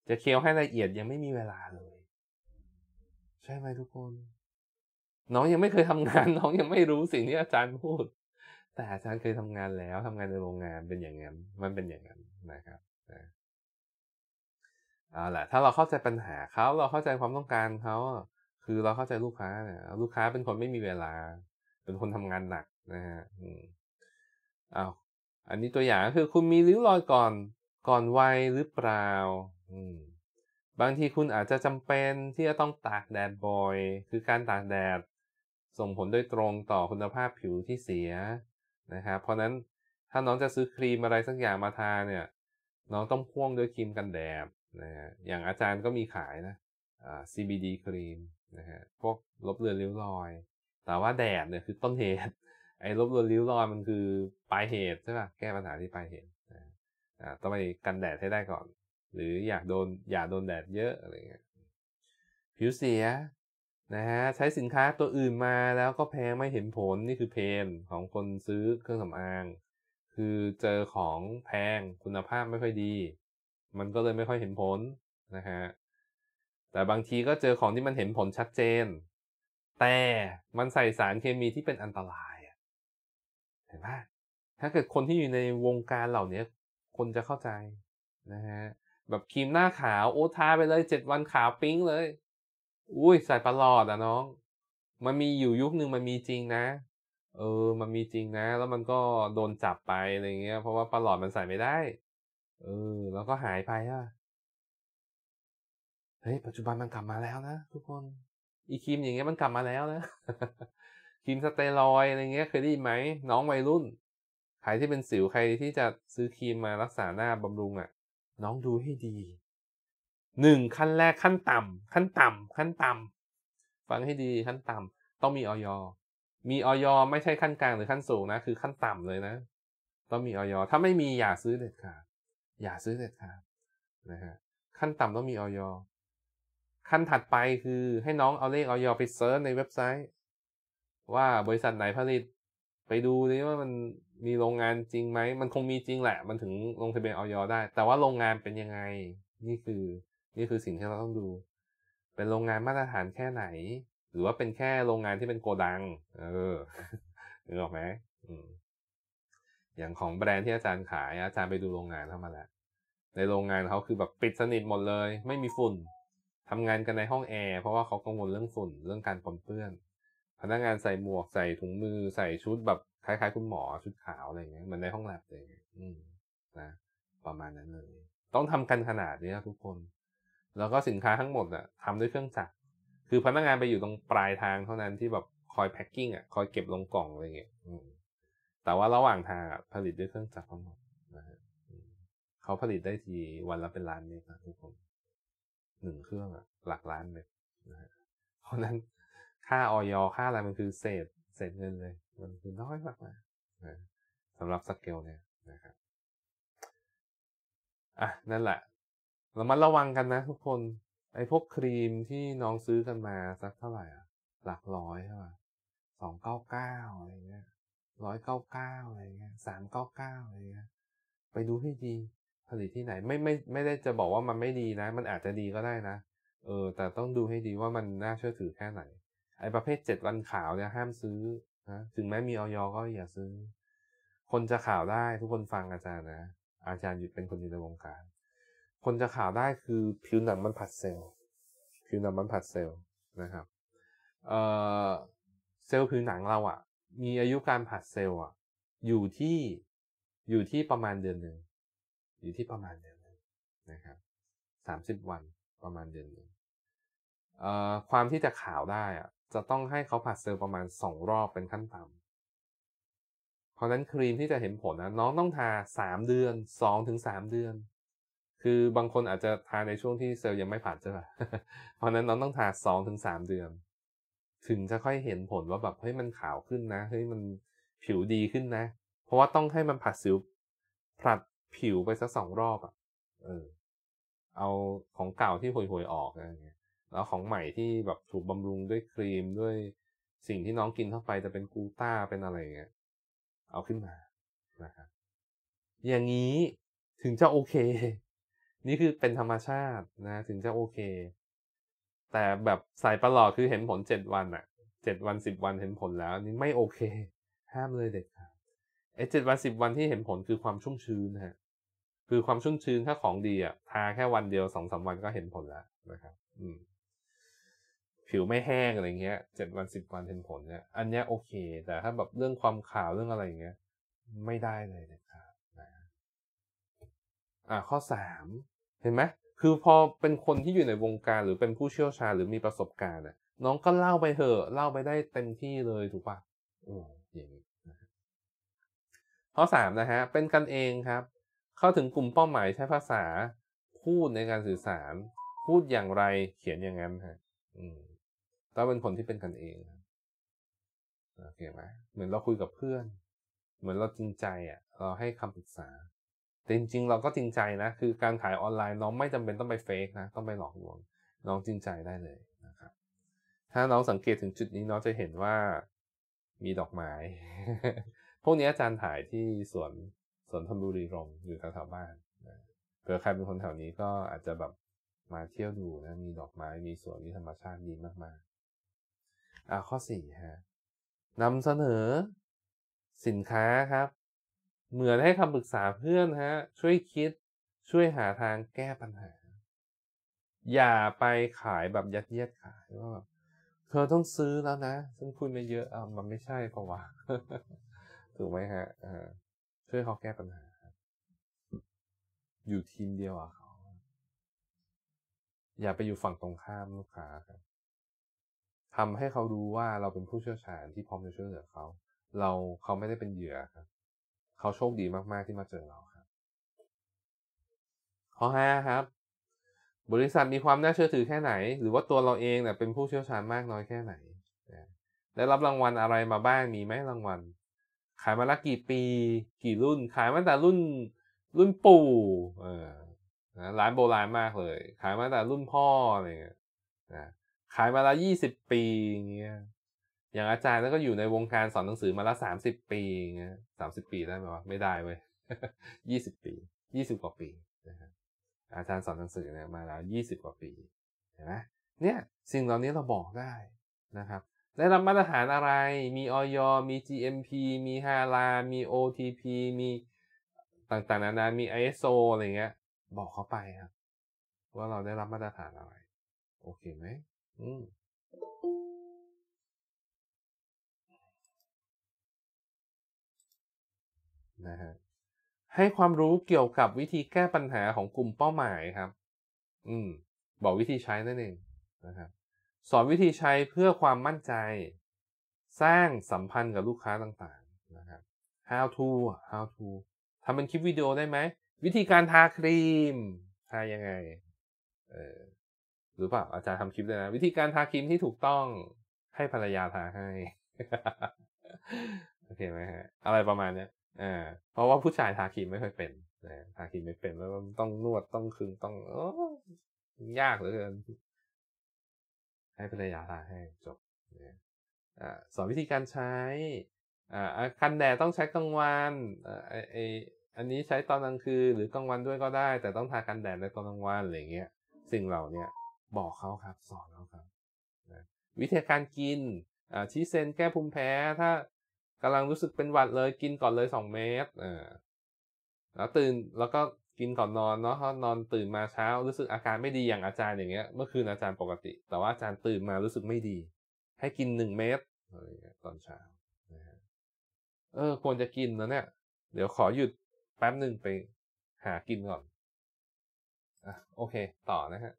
จะเคี้ยวให้ละเอียดยังไม่มีเวลาเลยใช่ไหมทุกคนน้องยังไม่เคยทำงานน้องยังไม่รู้สิ่งที่อาจารย์พูดแต่อาจารย์เคยทำงานแล้วทำงานในโรงงานเป็นอย่างนั้นมันเป็นอย่างนั้นนะครับเอาล่ะถ้าเราเข้าใจปัญหาเขาเราเข้าใจความต้องการเขาคือเราเข้าใจลูกค้าเนี่ยลูกค้าเป็นคนไม่มีเวลาเป็นคนทำงานหนักนะฮะอันนี้ตัวอย่างคือคุณมีริ้วรอยก่อนวัยหรือเปล่าบางทีคุณอาจจะจำเป็นที่จะต้องตากแดดบ่อยคือการตากแดดส่งผลโดยตรงต่อคุณภาพผิวที่เสียนะครับเพราะนั้นถ้าน้องจะซื้อครีมอะไรสักอย่างมาทาเนี่ยน้องต้องพ่วงด้วยครีมกันแดดนะฮะอย่างอาจารย์ก็มีขายนะCBD Cream นะฮะพวกลบเลือนริ้วรอยแต่ว่าแดดเนี่ยคือต้นเหตุไอ้ลบเลือนริ้วรอยมันคือปลายเหตุใช่ป่ะแก้ปัญหาที่ปลายเหตุต้องไปกันแดดให้ได้ก่อนหรืออย่าโดนแดดเยอะอะไรเงี้ยผิวเสียนะฮะใช้สินค้าตัวอื่นมาแล้วก็แพ้ไม่เห็นผลนี่คือเพนของคนซื้อเครื่องสำอางคือเจอของแพงคุณภาพไม่ค่อยดีมันก็เลยไม่ค่อยเห็นผลนะฮะแต่บางทีก็เจอของที่มันเห็นผลชัดเจนแต่มันใส่สารเคมีที่เป็นอันตรายเห็นไหมถ้าเกิดคนที่อยู่ในวงการเหล่านี้คนจะเข้าใจนะฮะแบบครีมหน้าขาวโอ้ทาไปเลย7วันขาวปิ๊งเลย อุ้ยใส่ประหลอดอะน้องมันมีอยู่ยุคหนึ่งมันมีจริงนะมันมีจริงนะแล้วมันก็โดนจับไปอะไรเงี้ยเพราะว่าประหลอดมันใส่ไม่ได้แล้วก็หายไปอะเฮ้ยปัจจุบันมันกลับมาแล้วนะทุกคนอีครีมอย่างเงี้ยมันกลับมาแล้วนะ ครีมสเตียรอยด์อะไรเงี้ยเคยได้ไหมน้องวัยรุ่นใครที่เป็นสิวใครที่จะซื้อครีมมารักษาหน้าบำรุงอ่ะน้องดูให้ดี1ขั้นแรกขั้นต่ำฟังให้ดีขั้นต่ำต้องมีออยมีออยไม่ใช่ขั้นกลางหรือขั้นสูงนะคือขั้นต่ำเลยนะต้องมีออยถ้าไม่มีอย่าซื้อเด็ดขาดนะฮะขั้นต่ำต้องมีออยขั้นถัดไปคือให้น้องเอาเลขออยไปเซิร์ชในเว็บไซต์ว่าบริษัทไหนผลิตไปดูดิว่ามันมีโรงงานจริงไหมมันคงมีจริงแหละมันถึงลงทะเบียนออยได้แต่ว่าโรงงานเป็นยังไงนี่คือสิ่งที่เราต้องดูเป็นโรงงานมาตรฐานแค่ไหนหรือว่าเป็นแค่โรงงานที่เป็นโกดังนึกออกไหมอย่างของแบรนด์ที่อาจารย์ขายอาจารย์ไปดูโรงงานเข้ามาแล้วในโรงงานเขาคือแบบปิดสนิทหมดเลยไม่มีฝุ่นทำงานกันในห้องแอร์เพราะว่าเขากังวลเรื่องฝุ่นเรื่องการปนเปื้อนพนักงานใส่หมวกใส่ถุงมือใส่ชุดแบบคล้ายๆคุณหมอชุดขาวอะไรอย่างเงี้ยเหมือนในห้องแลบเลยนะประมาณนั้นเลยต้องทำกันขนาดนี้นะทุกคนแล้วก็สินค้าทั้งหมดอ่ะทำด้วยเครื่องจักรคือพนักงานไปอยู่ตรงปลายทางเท่านั้นที่แบบคอยแพ็คกิ้งอ่ะคอยเก็บลงกล่องอะไรอย่างเงี้ยแต่ว่าระหว่างทางผลิตด้วยเครื่องจักรทั้งหมดนะฮะเขาผลิตได้ทีวันละเป็นล้านเม็ดนะทุกคน1เครื่องอะหลักล้านเลยนะฮะเพราะนั้นค่าออยค่าอะไรมันคือเศษเงินเลยมันคือน้อยมากนะสำหรับสเกลเนี่ยนะครับอ่ะนั่นแหละเรามาระวังกันนะทุกคนไอ้พวกครีมที่น้องซื้อกันมาสักเท่าไหร่อะหลักร้อยใช่ป่ะ299อะไรเงี้ย199อะไรเงี้ย399อะไรเงี้ยไปดูให้ดีผลิตที่ไหนไม่ได้จะบอกว่ามันไม่ดีนะมันอาจจะดีก็ได้นะแต่ต้องดูให้ดีว่ามันน่าเชื่อถือแค่ไหนไอ้ประเภท7วันขาวเนี่ยห้ามซื้อนะถึงแม้มีออยก็อย่าซื้อคนจะขาวได้ทุกคนฟังอาจารย์นะอาจารย์เป็นคนอยู่ในวงการคนจะขาวได้คือผิวหนังมันผัดเซลล์นะครับเซลล์ผิวหนังเราอ่ะมีอายุการผัดเซลล์อ่ะอยู่ที่ประมาณเดือนหนึ่งนะครับ30 วันประมาณเดือนหนึ่งความที่จะขาวได้อะจะต้องให้เขาผัดเซลล์ประมาณ2 รอบเป็นขั้นต่ำเพราะนั้นครีมที่จะเห็นผลนะน้องต้องทา3 เดือน2 ถึง 3 เดือนคือบางคนอาจจะทาในช่วงที่เซลล์ยังไม่ผัดใช่ไหมเพราะนั้นน้องต้องทา2 ถึง 3 เดือนถึงจะค่อยเห็นผลว่าแบบเฮ้ยมันขาวขึ้นนะเฮ้ยมันผิวดีขึ้นนะเพราะว่าต้องให้มันผัดผิวไปสัก2 รอบอ่ะเอาของเก่าที่ห่วยออกอะไรเงี้ยแล้วของใหม่ที่แบบถูกบำรุงด้วยครีมด้วยสิ่งที่น้องกินเข้าไปจะเป็นกูต้าเป็นอะไรเงี้ยเอาขึ้นมานะครับอย่างนี้ถึงจะโอเคนี่คือเป็นธรรมชาตินะถึงจะโอเคแต่แบบใส่ประหลอดคือเห็นผล7 วันอ่ะ7 วัน10 วันเห็นผลแล้วนี่ไม่โอเคห้ามเลยเด็ดขาดไอ้7 วัน 10 วันที่เห็นผลคือความชุ่มชื้นฮะคือความชุ่มชื้นถ้าของดีอ่ะทาแค่วันเดียว 2-3 วันก็เห็นผลแล้วนะครับผิวไม่แห้งอะไรเงี้ย7 วัน 10 วันเห็นผลเนี่ยอันเนี้ยโอเคแต่ถ้าแบบเรื่องความขาวเรื่องอะไรเงี้ยไม่ได้เลยนะครับข้อ3เห็นไหมคือพอเป็นคนที่อยู่ในวงการหรือเป็นผู้เชี่ยวชาญหรือมีประสบการณ์อ่ะน้องก็เล่าไปเถอะเล่าไปได้เต็มที่เลยถูกป่ะอย่างนี้ข้อ3นะฮะเป็นกันเองครับเข้าถึงกลุ่มเป้าหมายใช้ภาษาพูดในการสื่อสารพูดอย่างไรเขียนอย่างนั้นฮะต้องเป็นคนที่เป็นกันเองโอเคไหมเหมือนเราคุยกับเพื่อนเหมือนเราจริงใจอ่ะเราให้คำปรึกษาแต่จริงๆเราก็จริงใจนะคือการขายออนไลน์น้องไม่จำเป็นต้องไปเฟกนะต้องไปหลอกลวงน้องจริงใจได้เลยนะครับถ้าน้องสังเกตถึงจุดนี้น้องจะเห็นว่ามีดอกไม้ พวกนี้อาจารย์ถ่ายที่สวนธนบุรีรมอยู่แถวบ้านเผื่อใครเป็นคนแถวนี้ก็อาจจะแบบมาเที่ยวดูนะมีดอกไม้มีสวนที่ธรรมชาติดีมากๆข้อ4ฮะนำเสนอสินค้าครับเหมือนให้คำปรึกษาเพื่อนฮะช่วยคิดช่วยหาทางแก้ปัญหา อย่าไปขายแบบยัดเยียดขายว่าเธอต้องซื้อแล้วนะฉันพูดมาเยอะมันไม่ใช่เพราะว่าถูกไหมฮะช่วยเขาแก้ปัญหาอยู่ทีมเดียวอ่ะเขาอย่าไปอยู่ฝั่งตรงข้ามลูกค้าครับทำให้เขารู้ว่าเราเป็นผู้เชี่ยวชาญที่พร้อมจะช่วยเหลือเขาเขาไม่ได้เป็นเหยื่อครับเขาโชคดีมากๆที่มาเจอเราครับข้อ5ครับบริษัทมีความน่าเชื่อถือแค่ไหนหรือว่าตัวเราเองเนี่ยเป็นผู้เชี่ยวชาญมากน้อยแค่ไหนได้รับรางวัลอะไรมาบ้างมีไหมรางวัลขายมาละกี่ปีกี่รุ่นขายมาแต่รุ่นปู่ร้านโบราณมากเลยขายมาแต่รุ่นพ่ออะไรเงี้ยขายมาละ20 ปีอย่างเงี้ยอย่างอาจารย์แล้วก็อยู่ในวงการสอนหนังสือมาละ30 ปีอย่างเงี้ย30 ปีได้ไหมวะไม่ได้เว้ย20 กว่าปีนะครับอาจารย์สอนหนังสือเนี่ยมาแล้ว20 กว่าปีเห็นไหมเนี่ยสิ่งเหล่านี้เราบอกได้นะครับได้รับมาตรฐานอะไรมีออยมี GMP มีฮาลามี OTP มีต่างๆนานามี ISO อะไรเงี้ยบอกเขาไปครับว่าเราได้รับมาตรฐานอะไรโอเคไหมนะฮะให้ความรู้เกี่ยวกับวิธีแก้ปัญหาของกลุ่มเป้าหมายครับบอกวิธีใช้นั่นเองนะครับสอนวิธีใช้เพื่อความมั่นใจสร้างสัมพันธ์กับลูกค้าต่างๆนะครับ how to ทำเป็นคลิปวิดีโอได้ไหมวิธีการทาครีมทายังไงหรือเปล่าอาจารย์ทำคลิปเลยนะวิธีการทาครีมที่ถูกต้องให้ภรรยาทาให้ โอเคไหมฮะอะไรประมาณนี้เพราะว่าผู้ชายทาครีมไม่ค่อยเป็นทาครีมไม่เป็นแล้วต้องนวดต้องคึงต้องยากเหลือเกินให้ภรรยาทาให้จบสอนวิธีการใช้กันแดดต้องใช้กลางวันอันนี้ใช้ตอนกลางคืนหรือกลางวันด้วยก็ได้แต่ต้องทากันแดดในตอนกลางวันอะไรเงี้ยสิ่งเหล่านี้บอกเขาครับสอนเขาครับวิธีการกินชี้เซนแก้ภูมิแพ้ถ้ากำลังรู้สึกเป็นหวัดเลยกินก่อนเลย2 เม็ดแล้วตื่นแล้วก็กินก่อนนอนเนาะนอนตื่นมาเช้ารู้สึกอาการไม่ดีอย่างอาจารย์อย่างเงี้ยเมื่อคืนอาจารย์ปกติแต่ว่าอาจารย์ตื่นมารู้สึกไม่ดีให้กิน1 เม็ดตอนเช้าควรจะกินนะเนี่ยเดี๋ยวขอหยุดแป๊บหนึ่งไปหากินก่อนโอเคต่อนะฮะ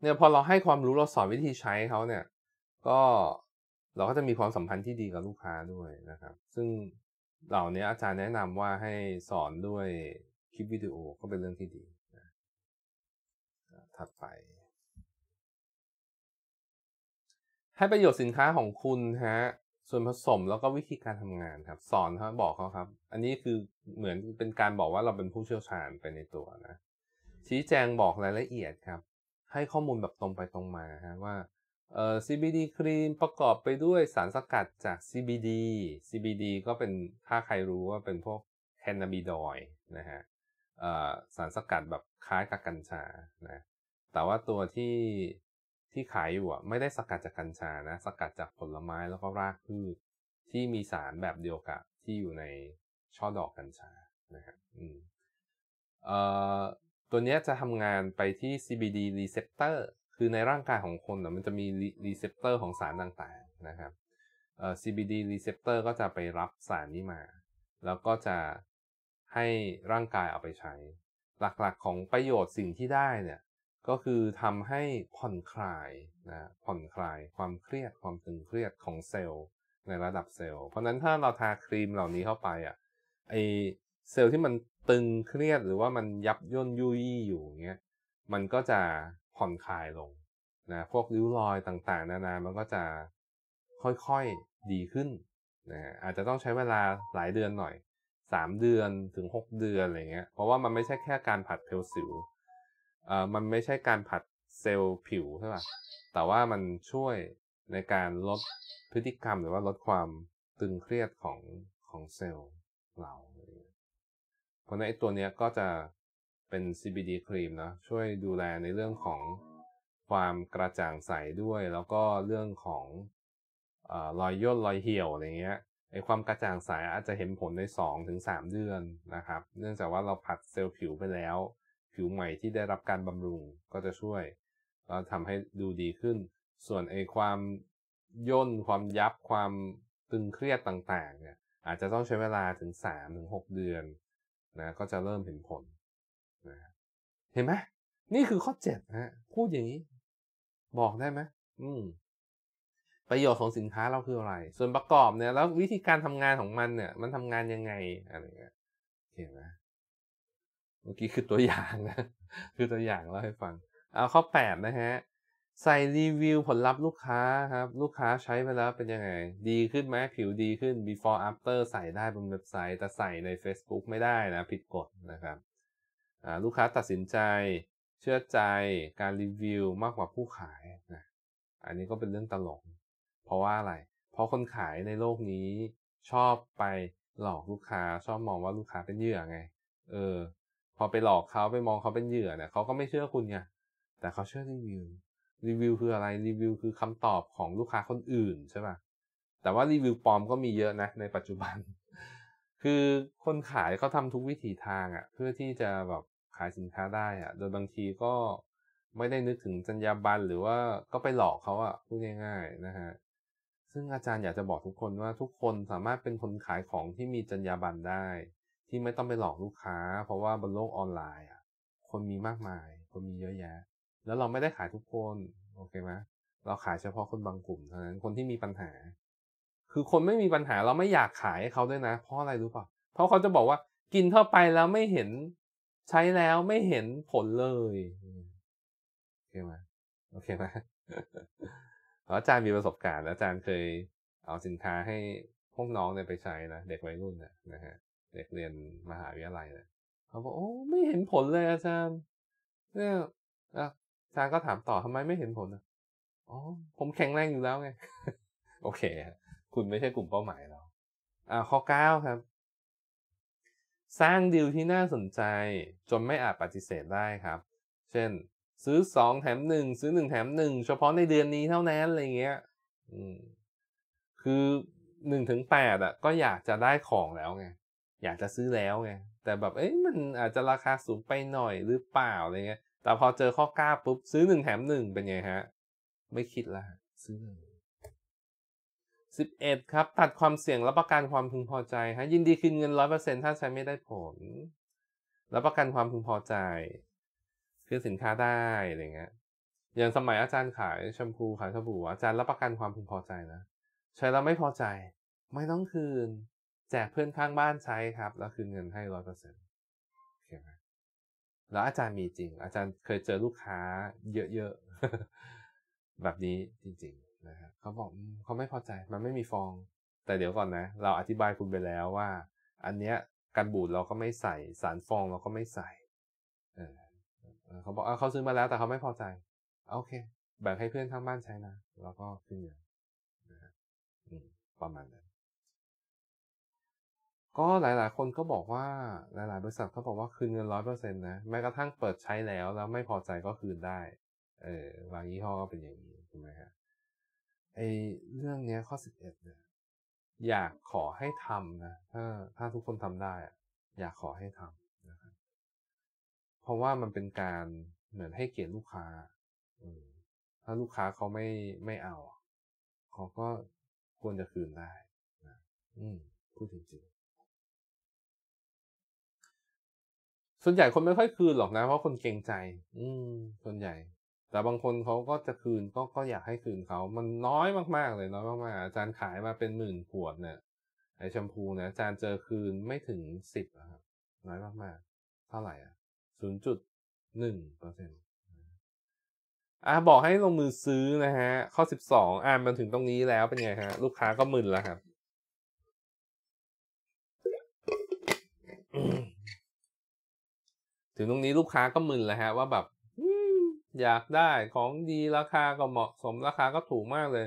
เนี่ยพอเราให้ความรู้เราสอนวิธีใช้เขาเนี่ยก็เราก็จะมีความสัมพันธ์ที่ดีกับลูกค้าด้วยนะครับซึ่งเหล่านี้อาจารย์แนะนำว่าให้สอนด้วยคลิปวิดีโอก็เป็นเรื่องที่ดีนะถัดไปให้ประโยชน์สินค้าของคุณฮะส่วนผสมแล้วก็วิธีการทำงานครับสอนเขาบอกเขาครับอันนี้คือเหมือนเป็นการบอกว่าเราเป็นผู้เชี่ยวชาญไปในตัวนะชี้แจงบอกรายละเอียดครับให้ข้อมูลแบบตรงไปตรงมาฮะว่าCBD ครีมประกอบไปด้วยสารสกัดจาก CBD ก็เป็นถ้าใครรู้ว่าเป็นพวกแคนนาบิดอยนะฮะสารสกัดแบบคล้ายกับกัญชานะแต่ว่าตัวที่ขายอยู่ไม่ได้สกัดจากกัญชานะสกัดจากผลไม้แล้วก็รากพืชที่มีสารแบบเดียวกับที่อยู่ในช่อดอกกัญชานะครับตัวนี้จะทำงานไปที่ CBD receptorคือในร่างกายของคนมันจะมีรีเซพเตอร์ของสารต่างๆนะครับ CBD รีเซพเตอร์ก็จะไปรับสารนี้มาแล้วก็จะให้ร่างกายเอาไปใช้หลักๆของประโยชน์สิ่งที่ได้เนี่ยก็คือทำให้ผ่อนคลายนะผ่อนคลายความเครียดความตึงเครียดของเซลล์ในระดับเซลล์เพราะนั้นถ้าเราทาครีมเหล่านี้เข้าไปไอเซลล์ที่มันตึงเครียดหรือว่ามันยับย่นยุ่ยอยู่เงี้ยมันก็จะผ่อนคลายลงนะพวกริ้วรอยต่างๆนานามันก็จะค่อยๆดีขึ้นนะอาจจะต้องใช้เวลาหลายเดือนหน่อย3 เดือนถึง 6 เดือนอะไรเงี้ยเพราะว่ามันไม่ใช่แค่การผัดเซลล์ผิวมันไม่ใช่การผัดเซลล์ผิวใช่ป่ะแต่ว่ามันช่วยในการลดพฤติกรรมหรือว่าลดความตึงเครียดของเซลล์เราเพราะในตัวเนี้ยก็จะเป็น CBD ครีมนะช่วยดูแลในเรื่องของความกระจ่างใสด้วยแล้วก็เรื่องของรอยย่นรอยเหี่ยวอะไรเงี้ยไอความกระจ่างใสอาจจะเห็นผลใน2 ถึง 3 เดือนนะครับเนื่องจากว่าเราผัดเซลล์ผิวไปแล้ว ผิวใหม่ที่ได้รับการบำรุงก็จะช่วยแล้วทำให้ดูดีขึ้นส่วนไอ้ความย่นความยับความตึงเครียดต่างๆเนี่ยอาจจะต้องใช้เวลาถึง 3-6 เดือนนะก็จะเริ่มเห็นผลนะเห็นไหมนี่คือข้อ 7 นะพูดอย่างนี้บอกได้ไหมประโยชน์ของสินค้าเราคืออะไรส่วนประกอบเนี่ยแล้ววิธีการทำงานของมันเนี่ยมันทำงานยังไงอะไรเงี้ยเห็นไหมเมื่อกี้คือตัวอย่างนะคือตัวอย่างเล่าให้ฟังเอาข้อ 8 นะฮะใส่รีวิวผลลัพธ์ลูกค้าครับลูกค้าใช้ไปแล้วเป็นยังไงดีขึ้นไหมผิวดีขึ้น before after ใส่ได้บนเว็บไซต์แต่ใส่ใน Facebook ไม่ได้นะผิดกฎนะครับลูกค้าตัดสินใจเชื่อใจการรีวิวมากกว่าผู้ขายนะอันนี้ก็เป็นเรื่องตลกเพราะว่าอะไรเพราะคนขายในโลกนี้ชอบไปหลอกลูกค้าชอบมองว่าลูกค้าเป็นเหยื่อไงพอไปหลอกเขาไปมองเขาเป็นเหยื่อเนี่ยเขาก็ไม่เชื่อคุณไงแต่เขาเชื่อรีวิวคืออะไรรีวิวคือคำตอบของลูกค้าคนอื่นใช่ป่ะแต่ว่ารีวิวปลอมก็มีเยอะนะในปัจจุบันคือคนขายเขาทำทุกวิถีทางเพื่อที่จะแบบขายสินค้าได้โดยบางทีก็ไม่ได้นึกถึงจรรยาบรรณหรือว่าก็ไปหลอกเขาพูดง่ายๆนะฮะซึ่งอาจารย์อยากจะบอกทุกคนว่าทุกคนสามารถเป็นคนขายของที่มีจรรยาบรรณได้ที่ไม่ต้องไปหลอกลูกค้าเพราะว่าบนโลกออนไลน์คนมีมากมายคนมีเยอะแยะแล้วเราไม่ได้ขายทุกคนโอเคไหมเราขายเฉพาะคนบางกลุ่มเท่านั้นคนที่มีปัญหาคือคนไม่มีปัญหาเราไม่อยากขายให้เขาด้วยนะเพราะอะไรรู้ป่ะเพราะเขาจะบอกว่ากินเข้าไปแล้วไม่เห็นใช้แล้วไม่เห็นผลเลยโอเคไหม อาจารย์มีประสบการณ์อาจารย์เคยเอาสินค้าให้พวกน้องเนี่ยไปใช้นะเด็กวัยรุ่นนะฮะเด็กเรียนมหาวิทยาลัยนะเขาบอกโอ้ไม่เห็นผลเลยอาจารย์เนี่ยอาจารย์ก็ถามต่อทำไมไม่เห็นผลอ๋อผมแข็งแรงอยู่แล้วไงโอเคคุณไม่ใช่กลุ่มเป้าหมายเราข้อ 9 ครับสร้างดีลที่น่าสนใจจนไม่อาจปฏิเสธได้ครับเช่นซื้อ2แถม1ซื้อ1แถม1เฉพาะในเดือนนี้เท่านั้นอะไรเงี้ยคือ 1-8 ก็อยากจะได้ของแล้วไงอยากจะซื้อแล้วไงแต่แบบมันอาจจะราคาสูงไปหน่อยหรือเปล่าอะไรเงี้ยแต่พอเจอข้อ 9 ปุ๊บซื้อ1แถม1เป็นไงฮะไม่คิดละซื้อ11ครับตัดความเสี่ยงรับประกันความพึงพอใจฮะยินดีคืนเงิน 100% ถ้าใช้ไม่ได้ผลรับประกันความพึงพอใจซื้อสินค้าได้อะไรเงี้ยอย่างสมัยอาจารย์ขายแชมพูขายสบู่อาจารย์รับประกันความพึงพอใจนะใช้แล้วไม่พอใจไม่ต้องคืนแจกเพื่อนข้างบ้านใช้ครับแล้วคืนเงินให้ 100% โอเคไหมแล้วอาจารย์มีจริงอาจารย์เคยเจอลูกค้าเยอะๆแบบนี้จริงๆนะครับเขาบอกเขาไม่พอใจมันไม่มีฟองแต่เดี๋ยวก่อนนะเราอธิบายคุณไปแล้วว่าอันเนี้ยกันบูดเราก็ไม่ใส่สารฟองเราก็ไม่ใส่เขาบอกเขาซื้อมาแล้วแต่เขาไม่พอใจโอเคแบ่งให้เพื่อนข้างบ้านใช้นะแล้วก็ขึ้นเงินนะประมาณนั้นก็หลายๆคนก็บอกว่าหลายๆบริษัทเขาบอกว่าคืนเงิน 100% นะแม้กระทั่งเปิดใช้แล้วไม่พอใจก็คืนได้บางยี่ห้อก็เป็นอย่างนี้ใช่ไหมฮะเรื่องนี้ข้อ 11 เนี่ยอยากขอให้ทำนะถ้าทุกคนทำได้อยากขอให้ทำนะครับเพราะว่ามันเป็นการเหมือนให้เกียรติลูกค้าถ้าลูกค้าเขาไม่เอาเขาก็ควรจะคืนได้นะพูดจริงๆส่วนใหญ่คนไม่ค่อยคืนหรอกนะเพราะคนเกรงใจส่วนใหญ่แต่บางคนเขาก็จะคืนก็อยากให้คืนเขามันน้อยมากๆเลยน้อยมากๆอาจารย์ขายมาเป็นหมื่นขวดเนี่ยไอแชมพูนะอาจารย์เจอคืนไม่ถึง 10ครับน้อยมากๆเท่าไหร่0.1% บอกให้ลงมือซื้อนะฮะข้อ 12 มันถึงตรงนี้แล้วเป็นไงฮะลูกค้าก็มึนแล้วครับ ถึงตรงนี้ลูกค้าก็มึนแล้วฮะว่าแบบอยากได้ของดีราคาก็เหมาะสมราคาก็ถูกมากเลย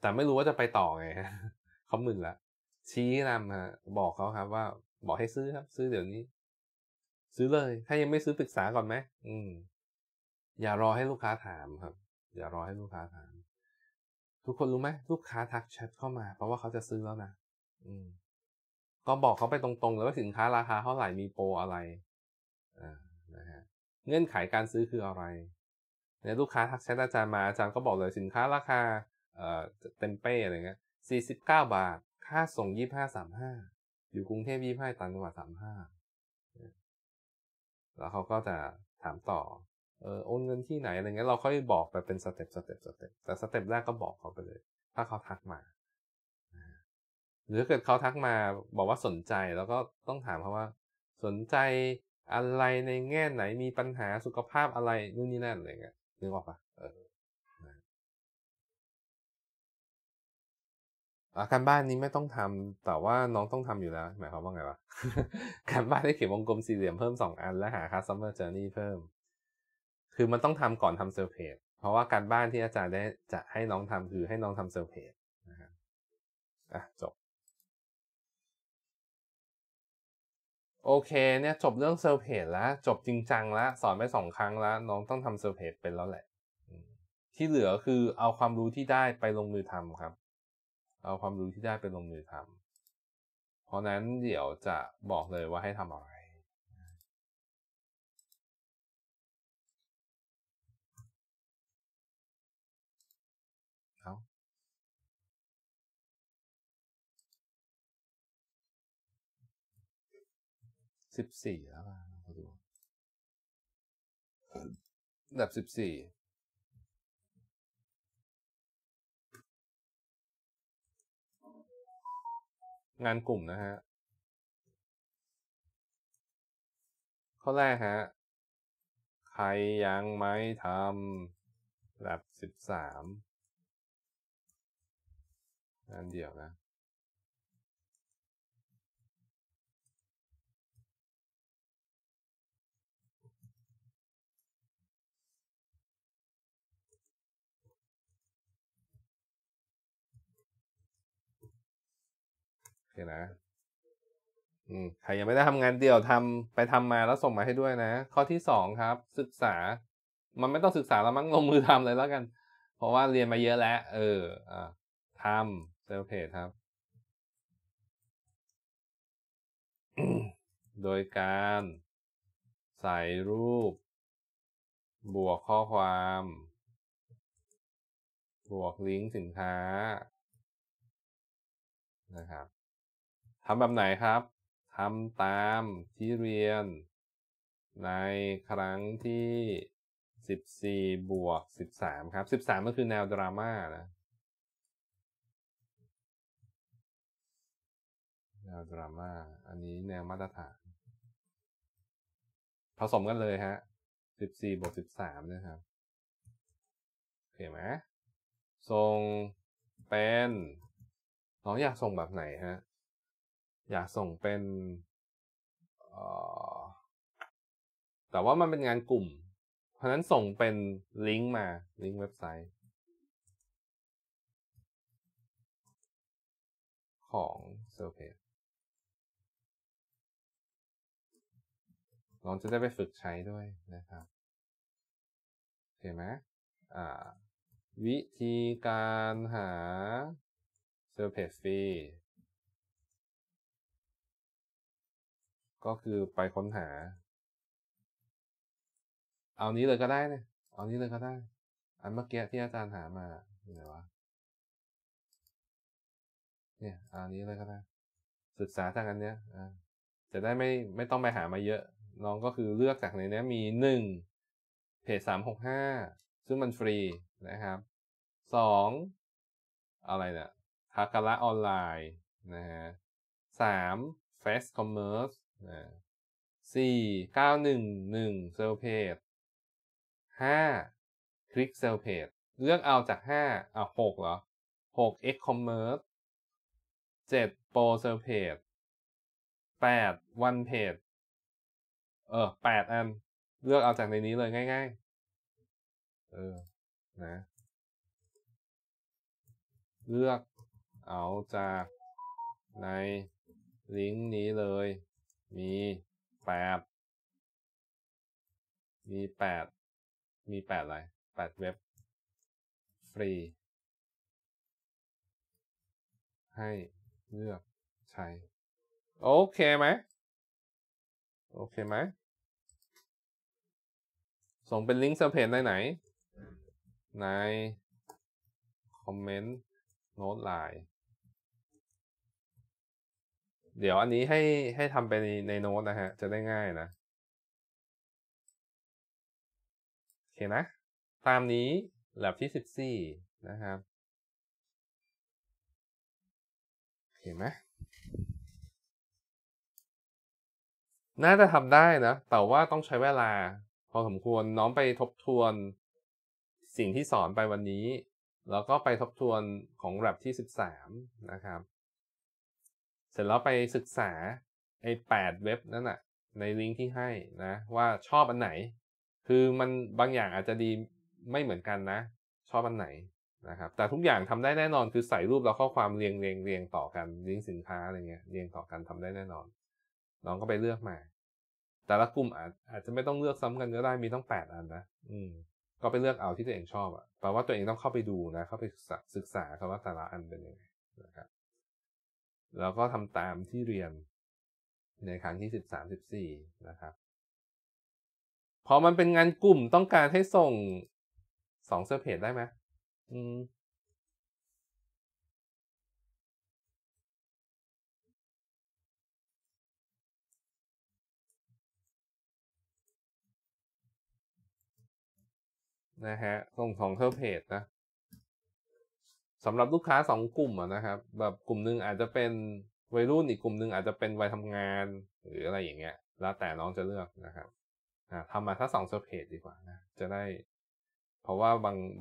แต่ไม่รู้ว่าจะไปต่อไงฮะ เขามึนแล้วชี้นำฮะบอกเขาครับว่าบอกให้ซื้อครับซื้อเดี๋ยวนี้ซื้อเลยถ้ายังไม่ซื้อปรึกษาก่อนไหมอย่ารอให้ลูกค้าถามครับอย่ารอให้ลูกค้าถามทุกคนรู้ไหมลูกค้าทักแชทเข้ามาเพราะว่าเขาจะซื้อแล้วนะก็บอกเขาไปตรงๆเลยว่าสินค้าราคาเท่าไหร่มีโปรอะไร เงื่อนไขการซื้อคืออะไรเนี่ยลูกค้าทักแชทอาจารย์มาอาจารย์ก็บอกเลยสินค้าราคาเต็มเป้อะไรเงี้ย49 บาทค่าส่ง25-35อยู่กรุงเทพ25ต่างจังหวัด35แล้วเขาก็จะถามต่อโอนเงินที่ไหนอะไรเงี้ยเราค่อยบอกไปเป็นสเต็ปแต่สเต็ปแรกก็บอกเขาไปเลยถ้าเขาทักมาหรือเกิดเขาทักมาบอกว่าสนใจแล้วก็ต้องถามเขาว่าสนใจอะไรในแง่ไหนมีปัญหาสุขภาพอะไรนู่นนี่นั่นอะไรเงี้ยนึกออกปะการบ้านนี้ไม่ต้องทำแต่ว่าน้องต้องทำอยู่แล้วหมายความว่าไงวะ การบ้านได้เขียนวงกลมสี่เหลี่ยมเพิ่ม2 อันและหา customer journey เพิ่มคือมันต้องทำก่อนทำเซลล์เพจเพราะว่าการบ้านที่อาจารย์ได้จะให้น้องทำคือให้น้องทำเซลล์เพจนะครับจบโอเคเนี่ยจบเรื่องเซลล์เพจแล้วจบจริงจังแล้วสอนไป2 ครั้งแล้วน้องต้องทำเซลล์เพจเป็นแล้วแหละที่เหลือคือเอาความรู้ที่ได้ไปลงมือทำครับเอาความรู้ที่ได้ไปลงมือทำเพราะนั้นเดี๋ยวจะบอกเลยว่าให้ทำอะไรเอา14แล้วนะมาดูแบบ14งานกลุ่มนะฮะข้อแรกฮะใครยังไม่ทำแบบ13งานเดี่ยวนะโอเคนะใครยังไม่ได้ทำงานเดี่ยวทำไปทำมาแล้วส่งมาให้ด้วยนะข้อที่2ครับศึกษามันไม่ต้องศึกษาแล้วมั้งลงมือทำเลยแล้วกันเพราะว่าเรียนมาเยอะแล้วทำเซลล์เพจครับ โดยการใส่รูปบวกข้อความบวกลิงก์สินค้านะครับทำแบบไหนครับทำตามที่เรียนในครั้งที่14+13ครับ13ก็คือแนวดราม่านะแนวดราม่าอันนี้แนวมาตรฐานผสมกันเลยฮะ14+13นะครับโอเคไหมส่งเป็นน้องอยากส่งแบบไหนฮะอยากส่งเป็นแต่ว่ามันเป็นงานกลุ่มเพราะฉะนั้นส่งเป็นลิงก์มาลิงก์เว็บไซต์ของเซลล์เพจน้องจะได้ไปฝึกใช้ด้วยนะครับโอเคไหมวิธีการหาเซลล์เพจฟรีก็คือไปค้นหาเอานี้เลยก็ได้เนี่ยเอานี้เลยก็ได้อันเมื่อกี้ที่อาจารย์หามาอยู่ไหนวะเนี่ยเอานี้เลยก็ได้ศึกษาจากอันเนี้ยจะได้ไม่ต้องไปหามาเยอะน้องก็คือเลือกจากในนี้มี1เพจ365ซึ่งมันฟรีนะครับ2อะไรเนี่ยทากาละออนไลน์นะฮะ3 Fast Commerce4 911 Sell Page 5 Click Sell Page เลือกเอาจาก56เหรอ6 X Commerce 7 Pro Sell Page 8 One Page 8อันเลือกเอาจากในนี้เลยง่ายๆนะเลือกเอาจากในลิงก์นี้เลยมี8อะไร8เว็บฟรีให้เลือกใช้โอเคไหม ส่งเป็นลิงก์เซอร์เพจได้ไหนในคอมเมนต์โน้ตไลน์เดี๋ยวอันนี้ให้ทำไปในโน้ตนะฮะจะได้ง่ายนะโอเคนะตามนี้แลบที่14นะครับเห็นไหมน่าจะทำได้นะแต่ว่าต้องใช้เวลาพอสมควรน้องไปทบทวนสิ่งที่สอนไปวันนี้แล้วก็ไปทบทวนของแลบที่13นะครับเสร็จแล้วไปศึกษาไอ้8เว็บนั่นน่ะในลิงก์ที่ให้นะว่าชอบอันไหนคือมันบางอย่างอาจจะดีไม่เหมือนกันนะชอบอันไหนนะครับแต่ทุกอย่างทำได้แน่นอนคือใส่รูปแล้วข้อความเรียงต่อกันลิงก์สินค้าอะไรเงี้ยเรียงต่อกันทำได้แน่นอนน้องก็ไปเลือกมาแต่ละกลุ่มอาจจะไม่ต้องเลือกซ้ำกันก็ได้มีต้อง8อันนะก็ไปเลือกเอาที่ตัวเองชอบอ่ะแปลว่าตัวเองต้องเข้าไปดูนะเข้าไปศึกษาคำว่าแต่ละอันเป็นยังไงนะครับแล้วก็ทำตามที่เรียนในครั้งที่13-14นะครับพอมันเป็นงานกลุ่มต้องการให้ส่ง2เซอร์เพจได้ไหมนะฮะส่ง2เซอร์เพจนะสำหรับลูกค้า2กลุ่มนะครับแบบกลุ่มหนึ่งอาจจะเป็นวัยรุ่นอีกกลุ่มหนึ่งอาจจะเป็นวัยทำงานหรืออะไรอย่างเงี้ยแล้วแต่น้องจะเลือกนะครับทำมาถ้า2เซอร์เพจดีกว่านะจะได้เพราะว่า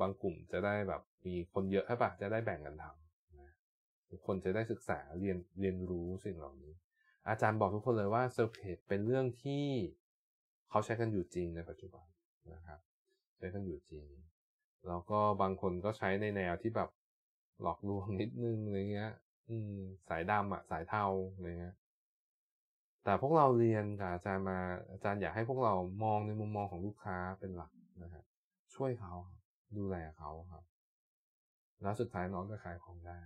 บางกลุ่มจะได้แบบมีคนเยอะใช่ปะจะได้แบ่งกันทำนะทุกคนจะได้ศึกษาเรียนรู้สิ่งเหล่านี้อาจารย์บอกทุกคนเลยว่าเซอร์เพจเป็นเรื่องที่เขาใช้กันอยู่จริงในปัจจุบันนะครับใช้กันอยู่จริงแล้วก็บางคนก็ใช้ในแนวที่แบบหลอกลวงนิดนึงอะไรเงี้ยสายดำสายเทาอะไรเงี้ยแต่พวกเราเรียนกับอาจารย์มาอาจารย์อยากให้พวกเรามองในมุมมองของลูกค้าเป็นหลักนะครับช่วยเขาดูแลเขาครับแล้วสุดท้ายน้องก็ขายของได้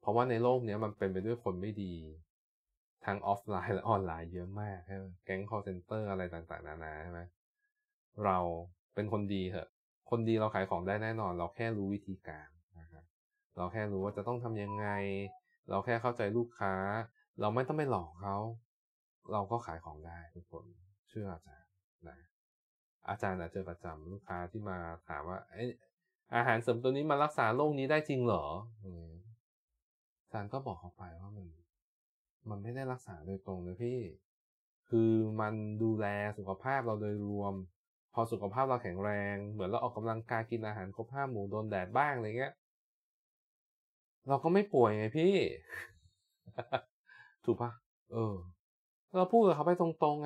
เพราะว่าในโลกนี้มันเป็นไปด้วยคนไม่ดีทั้งออฟไลน์และออนไลน์เยอะมากใช่ไหมแก๊ง call center อะไรต่างๆนานาใช่ไหมเราเป็นคนดีเหอะคนดีเราขายของได้แน่นอนเราแค่รู้วิธีการนะครับเราแค่รู้ว่าจะต้องทำยังไงเราแค่เข้าใจลูกค้าเราไม่ต้องไปหลอกเขาเราก็ขายของได้ทุกคนเชื่ออาจารย์นะอาจารย์เจอประจำลูกค้าที่มาถามว่าอาหารเสริมตัวนี้มารักษาโรคนี้ได้จริงเหรออาจารย์ก็บอกเขาไปว่ามันไม่ได้รักษาโดยตรงเลยพี่คือมันดูแลสุขภาพเราโดยรวมพอสุขภาพเราแข็งแรงเหมือนเราออกกำลังกายกินอาหารครบ5 หมู่โดนแดดบ้างอะไรเงี้ยเราก็ไม่ป่วยไงพี่ ถูกปะเราพูดกับเขาไปตรง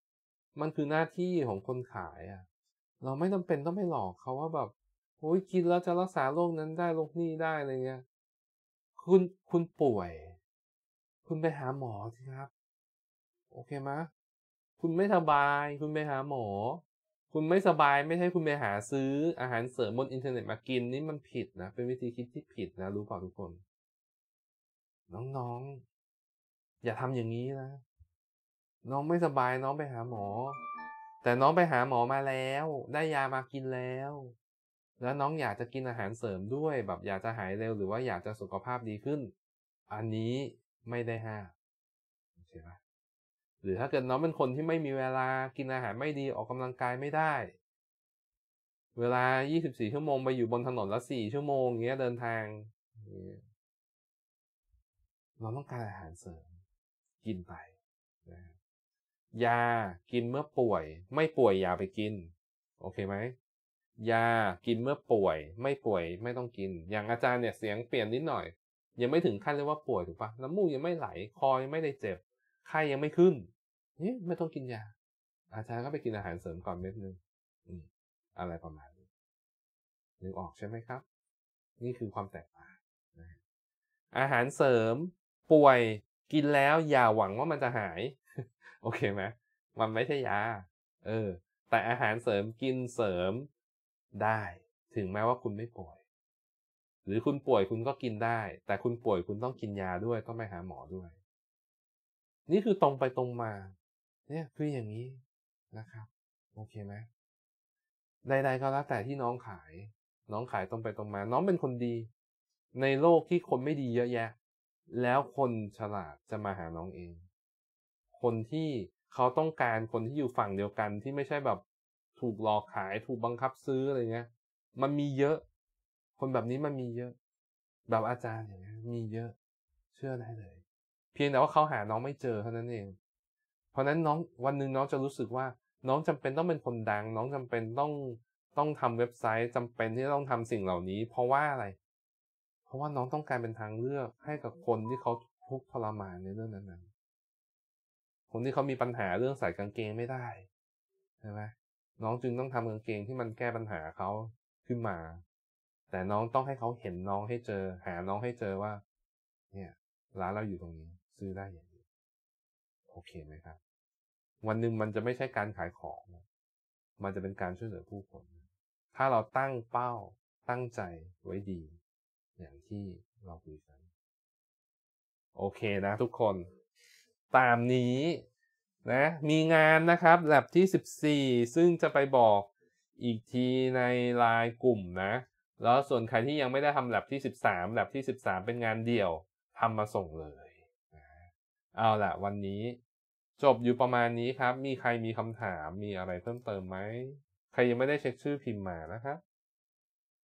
ๆมันคือหน้าที่ของคนขายเราไม่จำเป็นต้องไปหลอกเขาว่าแบบโอ้ยกินแล้วจะรักษาโรคนั้นได้โรคนี้ได้อะไรเงี้ยคุณป่วยคุณไปหาหมอสิครับโอเคไหมคุณไม่สบายคุณไปหาหมอคุณไม่สบายไม่ใช่คุณไปหาซื้ออาหารเสริมบนอินเทอร์เน็ตมากินนี่มันผิดนะเป็นวิธีคิดที่ผิดนะรู้เปล่าทุกคนน้องๆอย่าทำอย่างนี้นะน้องไม่สบายน้องไปหาหมอแต่น้องไปหาหมอมาแล้วได้ยามากินแล้วแล้วน้องอยากจะกินอาหารเสริมด้วยแบบอยากจะหายเร็วหรือว่าอยากจะสุขภาพดีขึ้นอันนี้ไม่ได้ห้ามใช่ไหมหรือถ้าเกิดน้องเป็นคนที่ไม่มีเวลากินอาหารไม่ดีออกกำลังกายไม่ได้เวลา24ชั่วโมงไปอยู่บนถนนละ4ชั่วโมงเงี้ยเดินทางเราต้องการอาหารเสริมกินไปยากินเมื่อป่วยไม่ป่วยอย่าไปกินโอเคไหมยากินเมื่อป่วยไม่ป่วยไม่ต้องกินอย่างอาจารย์เนี่ยเสียงเปลี่ยนนิดหน่อยยังไม่ถึงขั้นเรียกว่าป่วยถูกปะน้ำมูกยังไม่ไหลคอยังไม่ได้เจ็บไข้ยังไม่ขึ้นนี่ไม่ต้องกินยาอาจารย์ก็ไปกินอาหารเสริมก่อนเม็ดนึงอะไรประมาณนี้นึกออกใช่ไหมครับนี่คือความแตกต่างอาหารเสริมป่วยกินแล้วอย่าหวังว่ามันจะหายโอเคไหมมันไม่ใช่ยาแต่อาหารเสริมกินเสริมได้ถึงแม้ว่าคุณไม่ป่วยหรือคุณป่วยคุณก็กินได้แต่คุณป่วยคุณต้องกินยาด้วยต้องไปหาหมอด้วยนี่คือตรงไปตรงมาเนี่ยคืออย่างนี้นะครับ โอเคไหมใดๆก็แล้วแต่ที่น้องขายตรงไปตรงมาน้องเป็นคนดีในโลกที่คนไม่ดีเยอะแยะแล้วคนฉลาดจะมาหาน้องเองคนที่เขาต้องการคนที่อยู่ฝั่งเดียวกันที่ไม่ใช่แบบถูกหลอกขายถูกบังคับซื้ออะไรเงี้ยมันมีเยอะคนแบบนี้มันมีเยอะแบบอาจารย์อย่างเงี้ยมีเยอะเชื่อได้เลยเพียงแต่ว่าเขาหาน้องไม่เจอเท่านั้นเองเพราะนั้นน้องวันนึงน้องจะรู้สึกว่าน้องจำเป็นต้องเป็นคนดังน้องจำเป็นต้องทำเว็บไซต์จำเป็นที่ต้องทำสิ่งเหล่านี้เพราะว่าอะไรเพราะว่าน้องต้องการเป็นทางเลือกให้กับคนที่เขาทุกข์ทรมานในเรื่องนั้นๆคนที่เขามีปัญหาเรื่องใส่กางเกงไม่ได้ใช่ไหมน้องจึงต้องทำกางเกงที่มันแก้ปัญหาเขาขึ้นมาแต่น้องต้องให้เขาเห็นน้องให้เจอหาน้องให้เจอว่าเนี่ยร้านเราอยู่ตรงนี้ซื้อได้อย่างนี้โอเคไหมครับวันหนึ่งมันจะไม่ใช่การขายของมันจะเป็นการช่วยเหลือผู้คนถ้าเราตั้งเป้าตั้งใจไว้ดีอย่างที่เราคุยกันโอเคนะทุกคนตามนี้นะมีงานนะครับแล็บที่14ซึ่งจะไปบอกอีกทีในรายกลุ่มนะแล้วส่วนใครที่ยังไม่ได้ทำแล็บที่13แล็บที่13เป็นงานเดี่ยวทำมาส่งเลยเอาล่ะวันนี้จบอยู่ประมาณนี้ครับมีใครมีคำถามมีอะไรเพิ่มเติมไหมใครยังไม่ได้เช็คชื่อพิมพ์มานะครับ